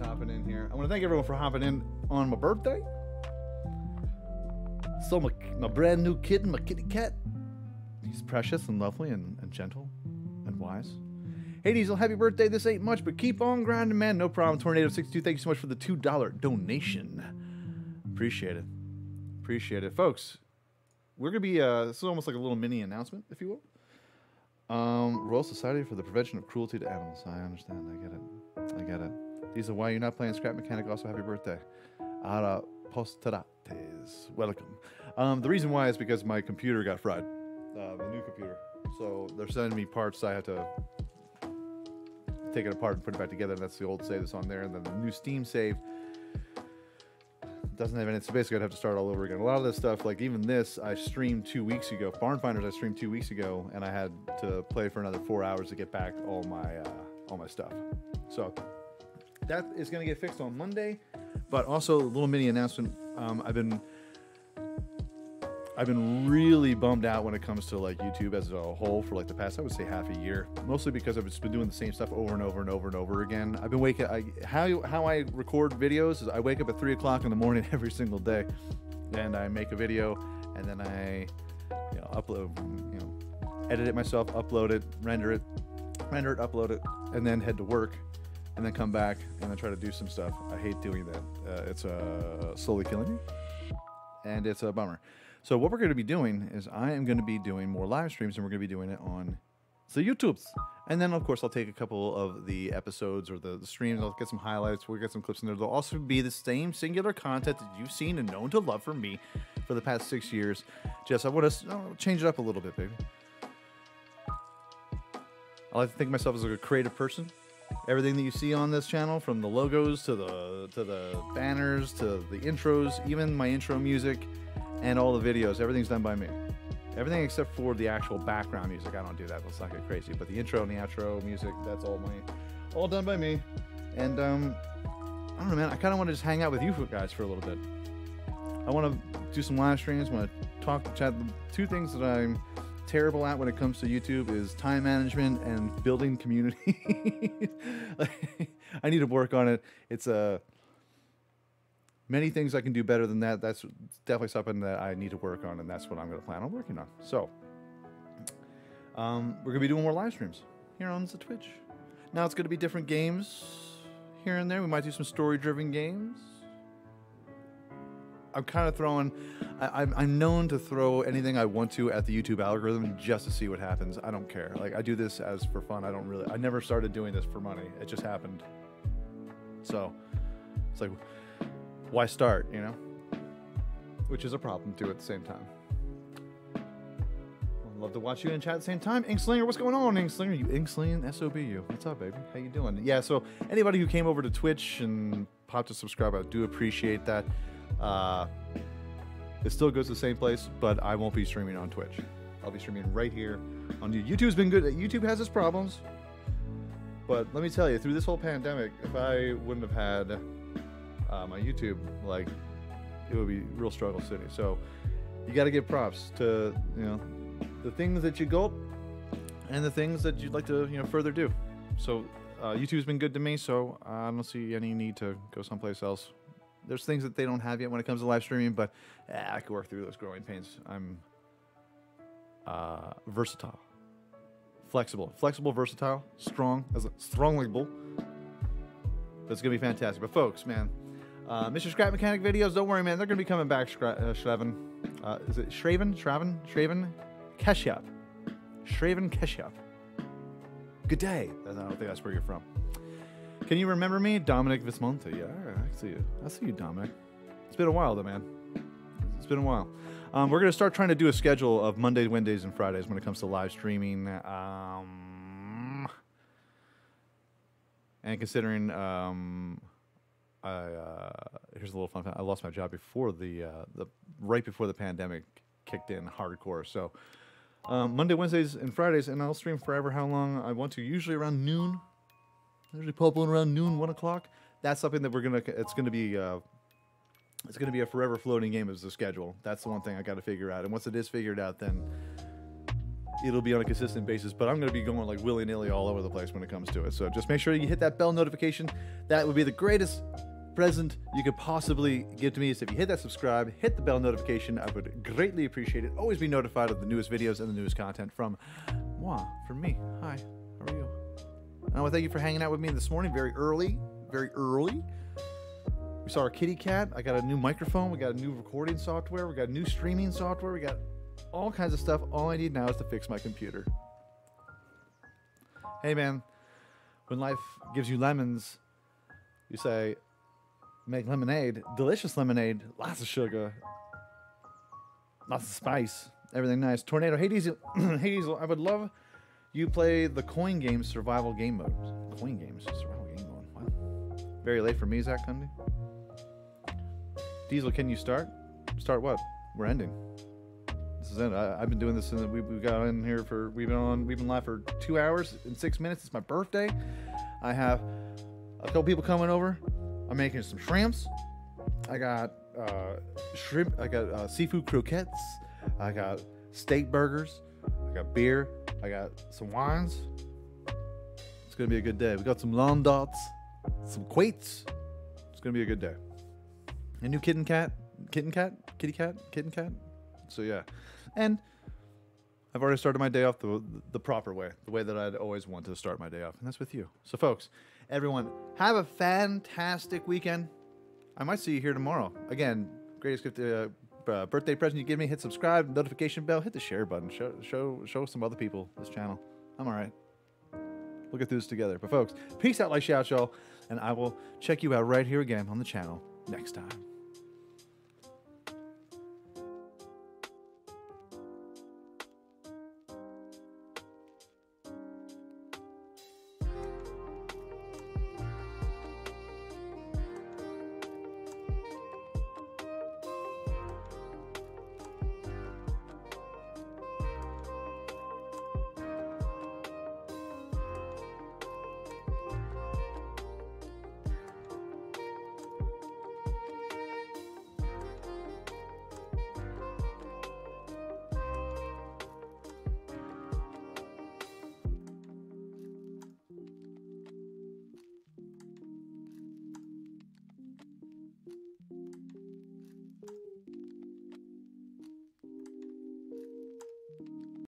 hopping in here. I want to thank everyone for hopping in on my birthday. So my brand new kitten, my kitty cat. He's precious and lovely and gentle and wise. Hey Diesel, happy birthday. This ain't much, but keep on grinding, man. No problem. Tornado62, thank you so much for the $2 donation. Appreciate it. Appreciate it. Folks, we're going to be, this is almost like a little mini announcement, if you will. Royal Society for the Prevention of Cruelty to Animals. I understand. I get it. I get it. Diesel, why are you not playing Scrap Mechanic? Also, happy birthday. Ara posterates. Welcome. The reason why is because my computer got fried. The new computer. So they're sending me parts. I have to take it apart and put it back together. And that's the old save that's on there. And then the new Steam save doesn't have any. So basically, I'd have to start all over again. A lot of this stuff, like even this, I streamed 2 weeks ago. Barn Finders, I streamed 2 weeks ago, and I had to play for another 4 hours to get back all my stuff. So that is going to get fixed on Monday. But also a little mini announcement. I've been really bummed out when it comes to like YouTube as a whole for like the past, I would say half a year, mostly because I've just been doing the same stuff over and over and over and over again. I've been waking, how I record videos is I wake up at 3 o'clock in the morning every single day and I make a video and then I, you know, upload, you know, edit it myself, upload it, render it, upload it, and then head to work and then come back and then try to do some stuff. I hate doing that. It's slowly killing me and it's a bummer. So what we're going to be doing is I am going to be doing more live streams, and we're going to be doing it on the YouTubes. And then, of course, I'll take a couple of the episodes or the streams. I'll get some highlights. We'll get some clips in there. There'll also be the same singular content that you've seen and known to love from me for the past 6 years. Jess, I want to change it up a little bit, baby. I like to think of myself as a creative person. Everything that you see on this channel, from the logos to the banners to the intros, even my intro music, and all the videos, everything's done by me. Everything except for the actual background music. I don't do that. Let's not get crazy. But the intro and the outro music, that's all done by me. And I don't know, man. I kind of want to just hang out with you guys for a little bit. I want to do some live streams. I want to talk, chat. The two things that I'm terrible at when it comes to YouTube is time management and building community. I need to work on it. It's a many things I can do better than that. That's definitely something that I need to work on, and that's what I'm going to plan on working on. So we're going to be doing more live streams here on the Twitch. Now it's going to be different games here and there. We might do some story-driven games. I'm kind of throwing... I'm known to throw anything I want to at the YouTube algorithm just to see what happens. I don't care. Like, I do this as for fun. I don't really... I never started doing this for money. It just happened. So it's like... why start, you know? Which is a problem, too, at the same time. I'd love to watch you in chat at the same time. Inkslinger, what's going on, Inkslinger? You Inksling SOBU. What's up, baby? How you doing? Yeah, so anybody who came over to Twitch and popped a subscribe, I do appreciate that. It still goes to the same place, but I won't be streaming on Twitch. I'll be streaming right here on YouTube. YouTube's been good. YouTube has its problems. But let me tell you, through this whole pandemic, if I wouldn't have had... my YouTube, like, it would be real struggle city. So you got to give props to, you know, the things that you gulp and the things that you'd like to, you know, further do. So YouTube's been good to me, so I don't see any need to go someplace else. There's things that they don't have yet when it comes to live streaming, but I can work through those growing pains. I'm versatile, flexible, versatile, strong, as a strong like bull. That's gonna be fantastic. But folks, man. Mr. Scrap Mechanic videos, don't worry, man. They're going to be coming back, Shraven. Is it Shraven? Shraven? Keshyap. Shraven Keshyap. Good day. I don't think that's where you're from. Can you remember me? Dominic Vismonti. Yeah, I see you. I see you, Dominic. It's been a while, though, man. It's been a while. We're going to start trying to do a schedule of Mondays, Wednesdays, and Fridays when it comes to live streaming. And considering... here's a little fun fact. I lost my job before the right before the pandemic kicked in hardcore. So Monday, Wednesdays, and Fridays, and I'll stream forever how long I want to. Usually around noon. Usually pulling around noon, 1 o'clock. That's something that we're gonna. It's gonna be a forever floating game as the schedule. That's the one thing I got to figure out. And once it is figured out, then it'll be on a consistent basis, but I'm going to be going like willy-nilly all over the place when it comes to it. So just make sure you hit that bell notification. That would be the greatest present you could possibly give to me. So if you hit that subscribe, hit the bell notification, I would greatly appreciate it. Always be notified of the newest videos and the newest content from moi, from me. Hi, how are you? I want to thank you for hanging out with me this morning, very early. We saw our kitty cat. I got a new microphone. We got a new recording software. We got new streaming software. We got all kinds of stuff. All I need now is to fix my computer. Hey, man, when life gives you lemons, you say, make lemonade, delicious lemonade, lots of sugar, lots of spice, everything nice. Tornado, hey, Diesel, hey, Diesel, I would love you play the coin games survival game mode. Coin games survival game mode. Wow. Very late for me, Zach Cundy. Diesel, can you start? Start what? We're ending. This is it. I've been doing this, and we got in here for we've been live for 2 hours and 6 minutes. It's my birthday. I have a couple people coming over. I'm making some shrimps. I got shrimp. I got seafood croquettes. I got steak burgers. I got beer. I got some wines. It's gonna be a good day. We got some lawn darts, some quates. It's gonna be a good day. A new kitty cat. So yeah, and I've already started my day off the proper way, the way that I'd always want to start my day off, and that's with you. So folks, everyone, have a fantastic weekend. I might see you here tomorrow. Again, greatest gift to birthday present you give me. Hit subscribe, notification bell, hit the share button. Show some other people this channel. I'm all right. We'll get through this together. But folks, peace out, like, shout, y'all, and I will check you out right here again on the channel next time.